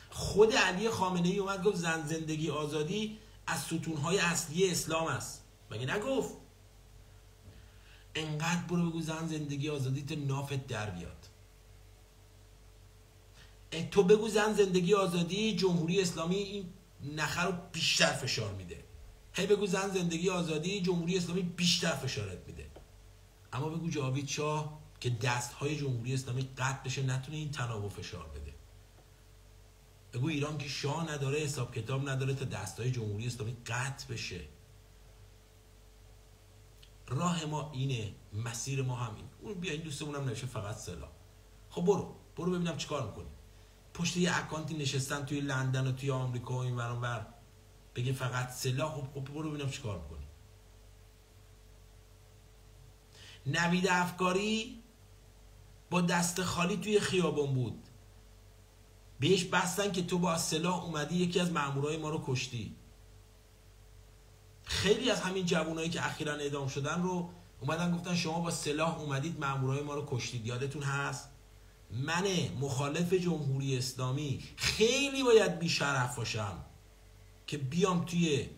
خود علی خامنه ای اومد گفت زن زندگی آزادی از ستونهای اصلی اسلام است. مگه نگفت؟ انقدر برو بگو زن زندگی آزادی تا نافت در بیاد. تو بگو زن زندگی آزادی، جمهوری اسلامی این نخر رو بیشتر فشار میده. هی بگو زن زندگی آزادی، جمهوری اسلامی بیشتر فشارت میده. اما بگو جاویدشاه که دستهای جمهوری اسلامی قطع بشه، نتونه این تناوب فشار بده. بگو ایران که شاه نداره، حساب کتاب نداره، تا دستهای جمهوری اسلامی قطع بشه. راه ما اینه، مسیر ما همین. اون بیا این دوستمون هم نشه فقط سلا. خب برو برو ببینم چیکار میکنی. پشت یه اکانتی نشستن توی لندن و توی آمریکا و این ور اونور، بگین فقط سلا. خب خب برو ببینم چیکار میکنی. نوید افکاری با دست خالی توی خیابان بود، بهش بستن که تو با سلاح اومدی یکی از مامورای ما رو کشتی. خیلی از همین جوانایی که اخیرا اعدام شدن رو اومدن گفتن شما با سلاح اومدید مامورای ما رو کشتید. یادتون هست؟ من مخالف جمهوری اسلامی خیلی باید بی‌شرف باشم که بیام توی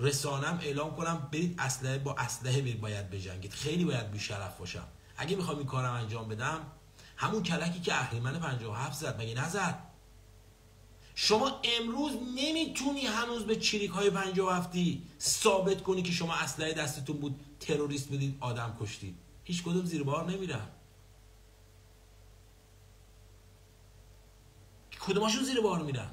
رسانم اعلام کنم برید اسلحه با اسلحه برید باید بجنگید. خیلی باید بی‌شرف باشم. اگه میخوام این کارم انجام بدم، همون کلکی که اهریمن پنجاه و هفت زد مگه نزد؟ شما امروز نمیتونی هنوز به چریک های پنجاه و هفتی ثابت کنی که شما اسلحه دستتون بود، تروریست بودید، آدم کشتید. هیچ کدوم زیر بار نمیرن. کدوماشون زیر بار میرن؟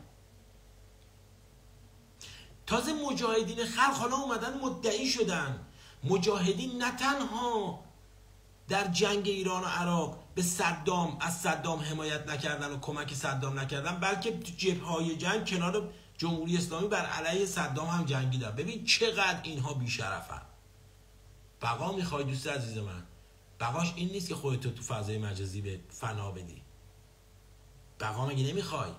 تازه مجاهدین خلق حالا اومدن مدعی شدن. مجاهدین نه تنها در جنگ ایران و عراق به صدام از صدام حمایت نکردن و کمک صدام نکردن، بلکه تو جبهه‌های جنگ کنار جمهوری اسلامی بر علیه صدام هم جنگیدن. ببین چقدر اینها بی‌شرفن. بقا میخوای دوست عزیز من، بقاش این نیست که خودتو تو فضای مجازی به فنا بدی. بقا مگه نمیخوای؟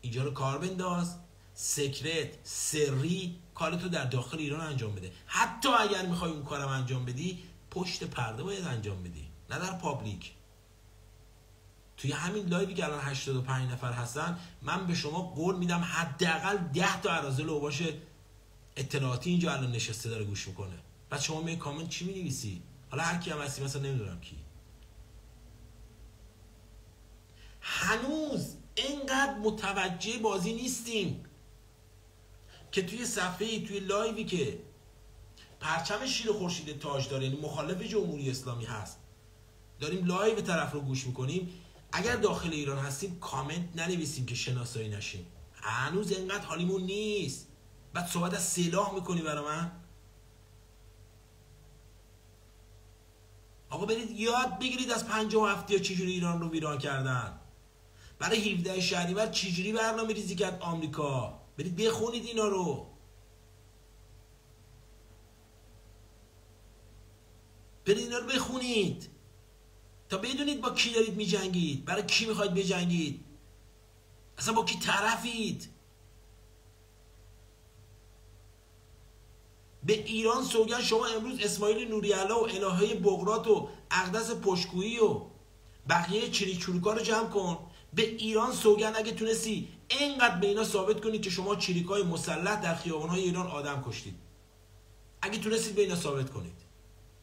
اینجا رو کار بنداز، سیکرت، سری کارتو در داخل ایران انجام بده. حتی اگر میخوای اون کارم انجام بدی، پشت پرده باید انجام بدی، نه در پابلیک. توی همین لایوی که الان هشتاد و پنج نفر هستن، من به شما قول میدم حداقل ده تا اراذل اوباش اطلاعاتی اینجا الان نشسته داره گوش میکنه. بعد شما می کامنت چی مینویسی؟ حالا هر کی هم هستی، مثلا نمیدونم کی. هنوز اینقدر متوجه بازی نیستیم که توی صفحه، توی لایوی که پرچم شیر خورشید تاجدار یعنی مخالف جمهوری اسلامی هست، داریم لایو طرف رو گوش میکنیم. اگر داخل ایران هستیم کامنت ننویسیم که شناسایی نشیم. هنوز انقدر حالیمون نیست. بعد صحبت از سلاح میکنی برای من؟ آقا برید یاد بگیرید از پنجاه و هفت یا چجوری ایران رو ویران کردن. برای هفده شهریور چجوری برنامه ریزی کرد آمریکا. برید بخونید اینا رو. برید اینا رو بخونید تا بدونید با کی دارید میجنگید، برای کی میخواید بجنگید، اصلا با کی طرفید. به ایران سوگند شما امروز اسماعیل نوری‌الله و الهه بغرات و اقدس پشتگویی و بقیه چریکچوریکا رو جمع کن. به ایران سوگند اگه تونستی اینقدر به اینا ثابت کنید که شما چریکای مسلح در خیابان‌های ایران آدم کشتید، اگه تونستید به اینا ثابت کنید،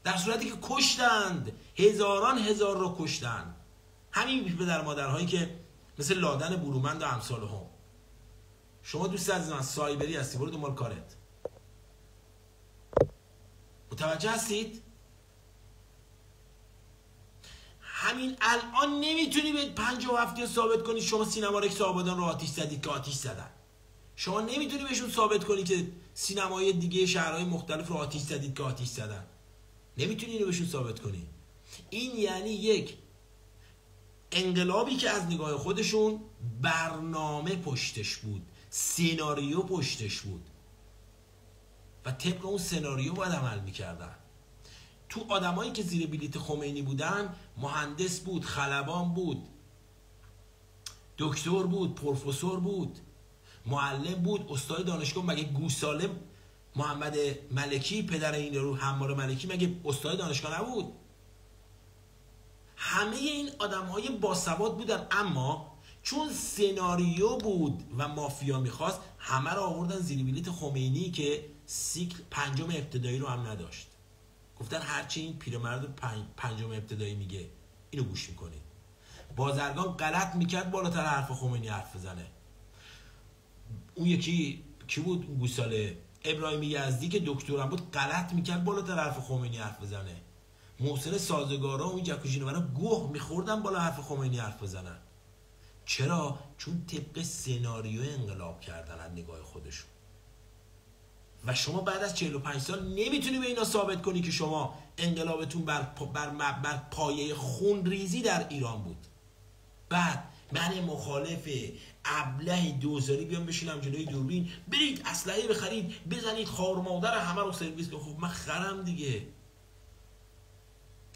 در صورتی که کشتند، هزاران هزار رو کشتند، همین پدر مادرهایی که مثل لادن برومند و امثال هم. شما دوست عزیز من سایبری هستی، برو دنبال کارت. متوجه هستید؟ همین الان نمیتونی به پنجاه و هفت ثابت کنی شما سینما رکس آبادان رو آتیش زدید که آتیش زدن. شما نمیتونی بهشون ثابت کنی که سینمای دیگه شهرهای مختلف رو آتیش زدید که آتیش زدن. نمیتونی اینو بهشون ثابت کنی. این یعنی یک انقلابی که از نگاه خودشون برنامه پشتش بود، سیناریو پشتش بود و طبق اون سیناریو باید عمل میکردن. تو آدمایی که زیر بلیت خمینی بودن، مهندس بود، خلبان بود، دکتر بود، پروفسور بود، معلم بود، استاد دانشگاه. مگه گوساله محمد ملکی پدر این رو حمار ملکی مگه استاد دانشگاه نبود؟ همه این آدم های باسواد بودن، اما چون سیناریو بود و مافیا میخواست، همه رو آوردن زیر بلیت خمینی که سیکل پنجم ابتدایی رو هم نداشت. گفتن هرچی این پیرمرد پنجم ابتدایی میگه اینو گوش میکنید. بازرگان غلط میکرد بالاتر حرف خمینی حرف بزنه. اون یکی کی بود؟ اون گوساله ابراهیمی یزدی که دکترم بود غلط میکرد بالاتر حرف خمینی حرف بزنه. محسن سازگارا و این جکوژینوورا گوه میخوردن بالا حرف خمینی حرف بزنن. چرا؟ چون طبق سیناریو انقلاب کردن از نگاه خودشون. و شما بعد از چهل و پنج سال نمیتونی به اینا ثابت کنی که شما انقلابتون بر, بر, بر پایه خون ریزی در ایران بود. بعد من مخالف ابله دوزاری بیام بشینم جلوی دوربین، برید اسلحه بخرید بزنید خار مادر همه رو سرویس کن. خب من خرم دیگه.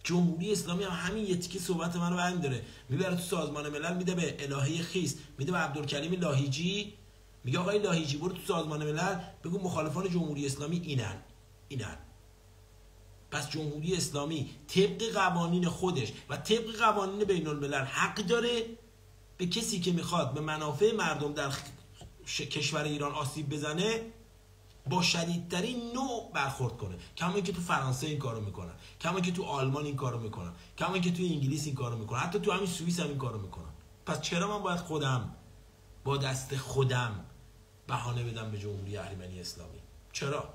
جمهوری اسلامی هم همین یه تیکه صحبت منو برمی داره، میبره تو سازمان ملل، میده به الهه خیس، میده به عبدالکریم لاهیجی، میگه آقای لاهیجی برو تو سازمان ملل بگو مخالفان جمهوری اسلامی اینن اینن. پس جمهوری اسلامی طبق قوانین خودش و طبق قوانین بین الملل حق داره به کسی که میخواد به منافع مردم در ش... کشور ایران آسیب بزنه با شدیدترین نوع برخورد کنه. کما که تو فرانسه این کارو میکنن، کما که تو آلمان این کارو میکنن، کما که تو انگلیس این کارو میکنن، حتی تو همین سوئیس هم این کارو میکنن. پس چرا من باید خودم با دست خودم بهانه بدم به جمهوری اهریمنی اسلامی؟ چرا؟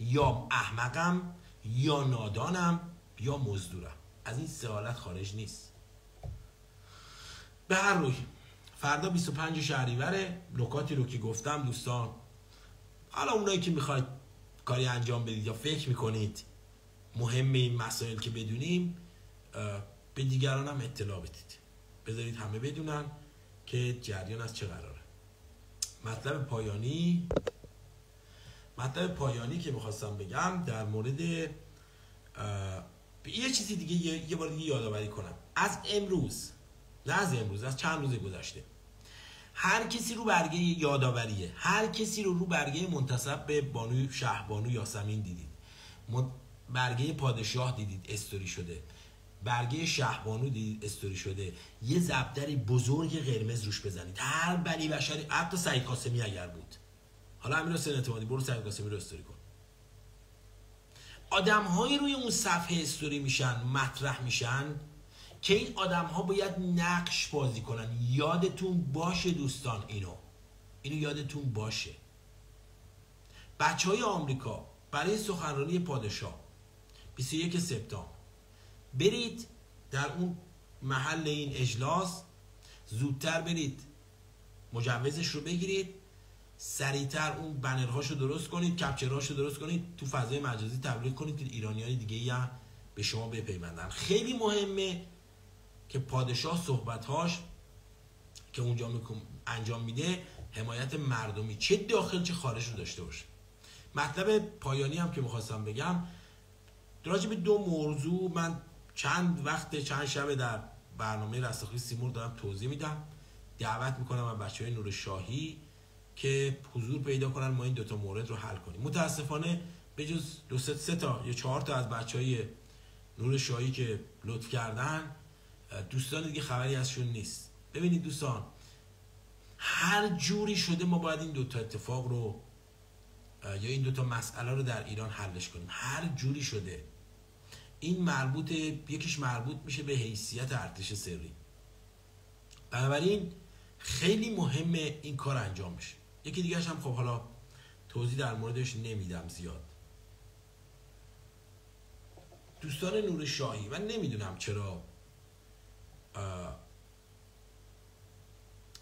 یا احمقم یا نادانم یا مزدورم. از این سه حالت خارج نیست. به هر روی فردا بیست و پنج شهریور، نکاتی رو که گفتم دوستان، حالا اونایی که میخواید کاری انجام بدید یا فکر میکنید مهمه این مسائل که بدونیم، به دیگران هم اطلاع بدید، بذارید همه بدونن که جریان از چه قراره. مطلب پایانی مطلب پایانی که میخواستم بگم در مورد یه چیزی دیگه یه, یه بار دیگه یادآوری کنم. از امروز، نه از امروز، از چند روز گذشته، هر کسی رو برگه یادآوریه، هر کسی رو رو برگه منتسب به بانوی شهبانو یاسمین دیدید، برگه پادشاه دیدید استوری شده، برگه شهبانو دیدید استوری شده، یه زبدری بزرگ قرمز روش بزنید، هر بلی بشری، حتی سعید قاسمی اگر بود. حالا امیر حسین اعتمادی برو سعید قاسمی رو استوری کن. آدم‌های روی اون صفحه استوری میشن، مطرح میشن که این آدم ها باید نقش بازی کنن. یادتون باشه دوستان، اینو اینو یادتون باشه. بچه های آمریکا برای سخنرانی پادشاه بیست و یک سپتامبر برید در اون محل این اجلاس، زودتر برید مجوزش رو بگیرید، سریعتر اون بنرهاش رو درست کنید، کپچرهاش رو درست کنید، تو فضای مجازی تبلیغ کنید که ایرانیان دیگه هم به شما بپیوندن. خیلی مهمه که پادشاه صحبت‌هاش که اونجا انجام میده حمایت مردمی چه داخل چه خارج رو داشته باشه. مطلب پایانی هم که میخواستم بگم، راجع به دو موضوع من چند وقت چند شب در برنامه رستاخیزسیمرغ دارم توضیح میدم. دعوت میکنم از بچه‌های نور شاهی که حضور پیدا کنن ما این دو تا مورد رو حل کنیم. متاسفانه به جز دو سه, سه تا یا چهار تا از بچهای نور شاهی که لطف کردن، دوستان دیگه خبری ازشون نیست. ببینید دوستان، هر جوری شده ما باید این دو تا اتفاق رو یا این دو تا مسئله رو در ایران حلش کنیم. هر جوری شده. این مربوط، یکیش مربوط میشه به حیثیت ارتش سری. بنابراین خیلی مهمه این کار انجام بشه. یکی دیگه‌اش هم خب حالا توضیح در موردش نمیدم زیاد. دوستان نور شاهی، من نمیدونم چرا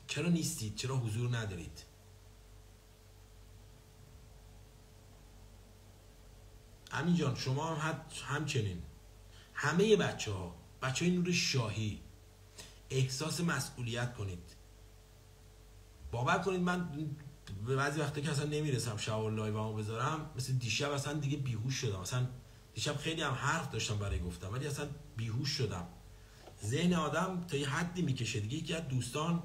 چرا نیستید، چرا حضور ندارید. امین جان شما هم همچنین همه بچه ها بچه های نور شاهی احساس مسئولیت کنید. باور کنید من به بعضی وقتا که اصلا نمیرسم شب لایوامو بذارم، مثل دیشب اصلا دیگه بیهوش شدم. اصلا دیشب خیلی هم حرف داشتم برای گفتم ولی اصلا بیهوش شدم. ذهن آدم تا یه حدی میکشه دیگه. یکی از دوستان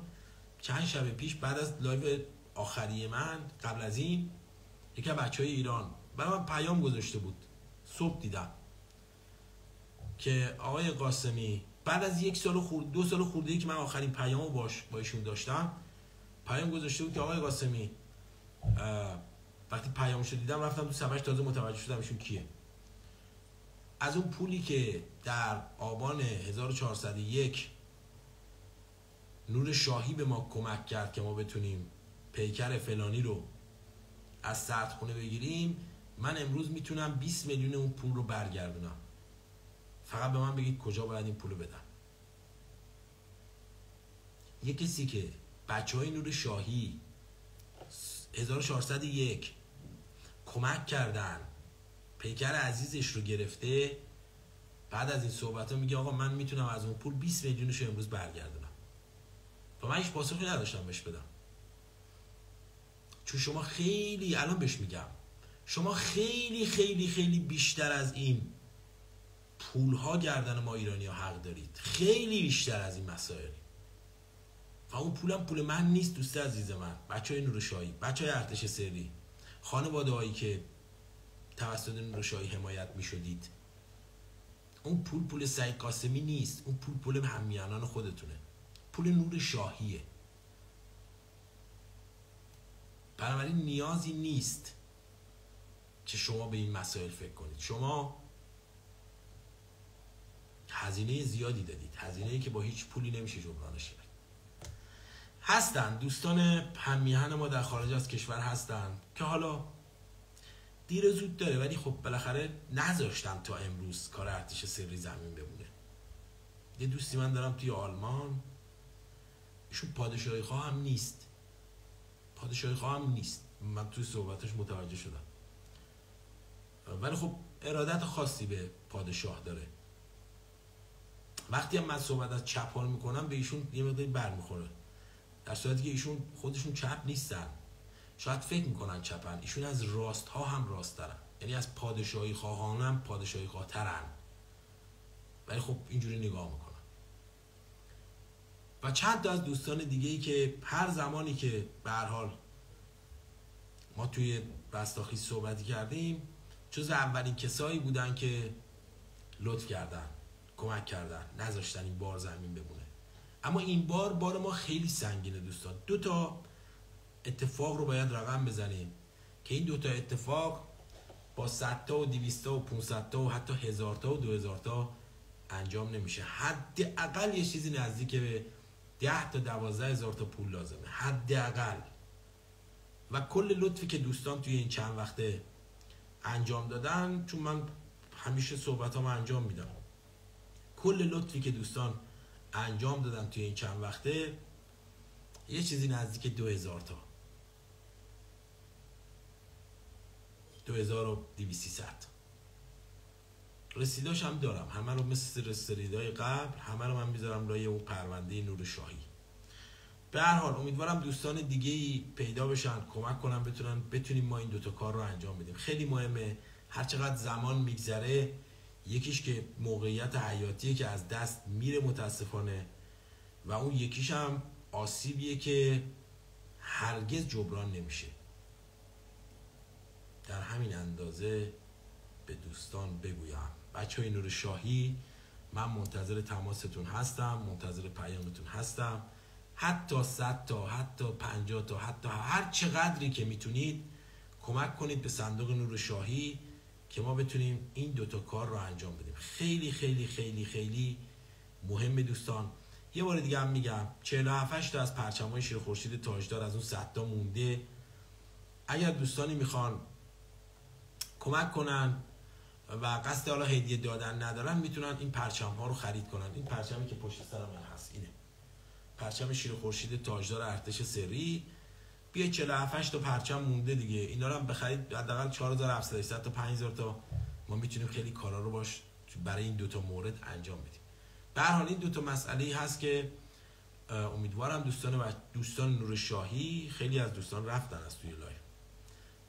چند شب پیش بعد از لایو آخری من قبل از این، یکی از بچهای ایران برای من پیام گذاشته بود، صبح دیدم که آقای قاسمی بعد از یک سال خورد دو سال خورده که من آخرین پیامو باش با ایشون داشتم، پیام گذاشته بود که آقای قاسمی، وقتی پیامشو دیدم رفتم تو صفحه‌اش، تازه متوجه شدم ایشون کیه. از اون پولی که در آبان هزار و چهارصد و یک نور شاهی به ما کمک کرد که ما بتونیم پیکر فلانی رو از سردخونه بگیریم، من امروز میتونم بیست میلیون اون پول رو برگردونم. فقط به من بگید کجا باید این پول رو بدم. یه کسی که بچه های نور شاهی هزار و چهارصد و یک کمک کردن، پیکر عزیزش رو گرفته، بعد از این صحبت ها میگه آقا من میتونم از اون پول بیست میلیونش رو امروز برگردونم. و من هیچ پاسخی نداشتم بهش بدم. چون شما خیلی، الان بهش میگم، شما خیلی خیلی خیلی بیشتر از این پولها گردن ما ایرانی ها حق دارید. خیلی بیشتر از این مسائل. و اون پولم پول من نیست دوست عزیز من. بچه های نور شاهی، بچه های ارتش سری، خانواده هایی که توسط نور شاهی حمایت می شدید، اون پول پول سعید قاسمی نیست. اون پول پول همیانان خودتونه. پول نور شاهیه. بنابراین نیازی نیست که شما به این مسائل فکر کنید. شما هزینه زیادی دادید، هزینه‌ای که با هیچ پولی نمیشه جبرانش کرد. هستن دوستان همیهن ما در خارج از کشور هستن که حالا دیر زود داره ولی خب بالاخره نذاشتم تا امروز کار ارتش سری زمین بمونه. یه دوستی من دارم توی آلمان، ایشون پادشاهی خواه هم نیست، پادشاهی خواه هم نیست، من توی صحبتش متوجه شدم، ولی خب ارادت خاصی به پادشاه داره. وقتی هم من صحبت از چپ ها میکنم به ایشون یه مقداری برمیخوره، در صورتی که ایشون خودشون چپ نیستن. شاید فکر میکنن چپن، ایشون از راست ها هم راست ترن، یعنی از پادشاهی خواهان هم پادشاهی خواه ترن، ولی خب اینجوری نگاه میکنن. و چند تا از دوستان دیگه ای که هر زمانی که به هر حال ما توی رستاخیز صحبتی کردیم جز اولین کسایی بودن که لطف کردن، کمک کردن، نذاشتن این بار زمین بمونه. اما این بار بار ما خیلی سنگینه دوستان. دو تا اتفاق رو باید رقم بزنیم که این دو تا اتفاق با صد تا و دویست تا و پانصد تا و حتی هزار تا و دو هزار تا انجام نمیشه. حداقل یه چیزی نزدیک به ده تا دوازده هزار تا پول لازمه، حداقل. و کل لطفی که دوستان توی این چند وقته انجام دادن، چون من همیشه صحبتامو انجام میدم، کل لطفی که دوستان انجام دادن توی این چند وقته یه چیزی نزدیک دو هزار تا، دو هزار و دویستی ست. رسیداش هم دارم، همه رو مثل رسیدای قبل همه رو من میذارم لای اون پرونده نور شاهی. به هر حال امیدوارم دوستان دیگه‌ای پیدا بشن کمک کنن، بتونن بتونیم ما این دوتا کار رو انجام بدیم. خیلی مهمه. هر چقدر زمان میگذره، یکیش که موقعیت حیاتیه که از دست میره متاسفانه، و اون یکیش هم آسیبیه که هرگز جبران نمیشه. در همین اندازه به دوستان بگویم بچه های نور شاهی، من منتظر تماستون هستم، منتظر پیامتون هستم، حتی صد تا، حتی پنجاه تا، حتی هر چقدری که میتونید کمک کنید به صندوق نور شاهی که ما بتونیم این دوتا کار رو انجام بدیم. خیلی خیلی خیلی خیلی مهمه دوستان. یه بار دیگه هم میگم چهل و هفت تا از پرچم‌های شیر خورشید تاجدار از اون صد تا مونده. اگر دوستانی میخوان کمک کنن و قصد حالا هدیه دادن ندارن، میتونن این پرچم ها رو خرید کنن. این پرچمی که پشت سر من هست اینه، پرچم شیر خورشید تاجدار ارتش سری. بیاید چهل و هفت تا پرچم مونده دیگه، اینا رو هم بخرید. حداقل چهار هزار و هفتصد تا پنج هزار تا ما میتونیم خیلی کارا رو باش برای این دو تا مورد انجام بدیم. به هر حال این دو تا مسئله‌ای هست که امیدوارم دوستان و دوستان نور شاهی، خیلی از دوستان رفتن از توی لایو،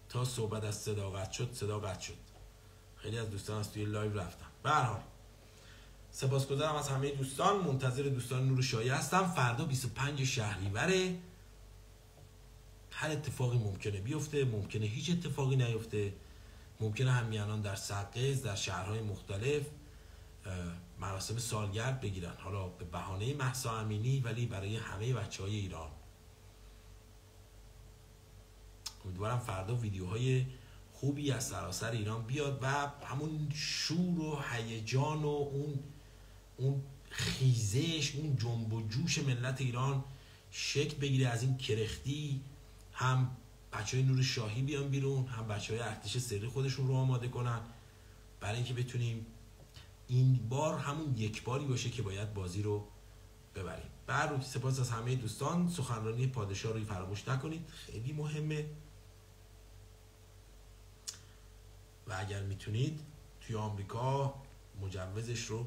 تا صحبت از صداقت شد صداقت شد خیلی از دوستان از توی لایو رفتن. به هر حال سپاسگزارم از همه دوستان، منتظر دوستان نور شاهی هستم. فردا بیست و پنج شهریور، هر اتفاقی ممکنه بیفته، ممکنه هیچ اتفاقی نیفته، ممکنه همیانان در سقز در شهرهای مختلف مراسم سالگرد بگیرن، حالا به بهانه مهسا امینی، ولی برای همه بچهای ایران. امیدوارم فردا ویدیوهای خوبی از سراسر ایران بیاد و همون شور و هیجان و اون اون خیزش، اون جنب و جوش ملت ایران شکل بگیره. از این کرختی هم بچهای نور شاهی بیان بیرون، هم بچهای ارتش سری خودشون رو آماده کنن برای اینکه بتونیم این بار همون یک باری باشه که باید بازی رو ببریم. بر سپاس از همه دوستان. سخنرانی پادشاه رو فراموش نکنید، خیلی مهمه و اگر میتونید توی آمریکا مجوزش رو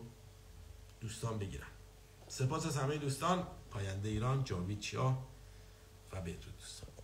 دوستان بگیرن. سپاس از همه دوستان. پاینده ایران، جاویدشاه و بدرود دوستان.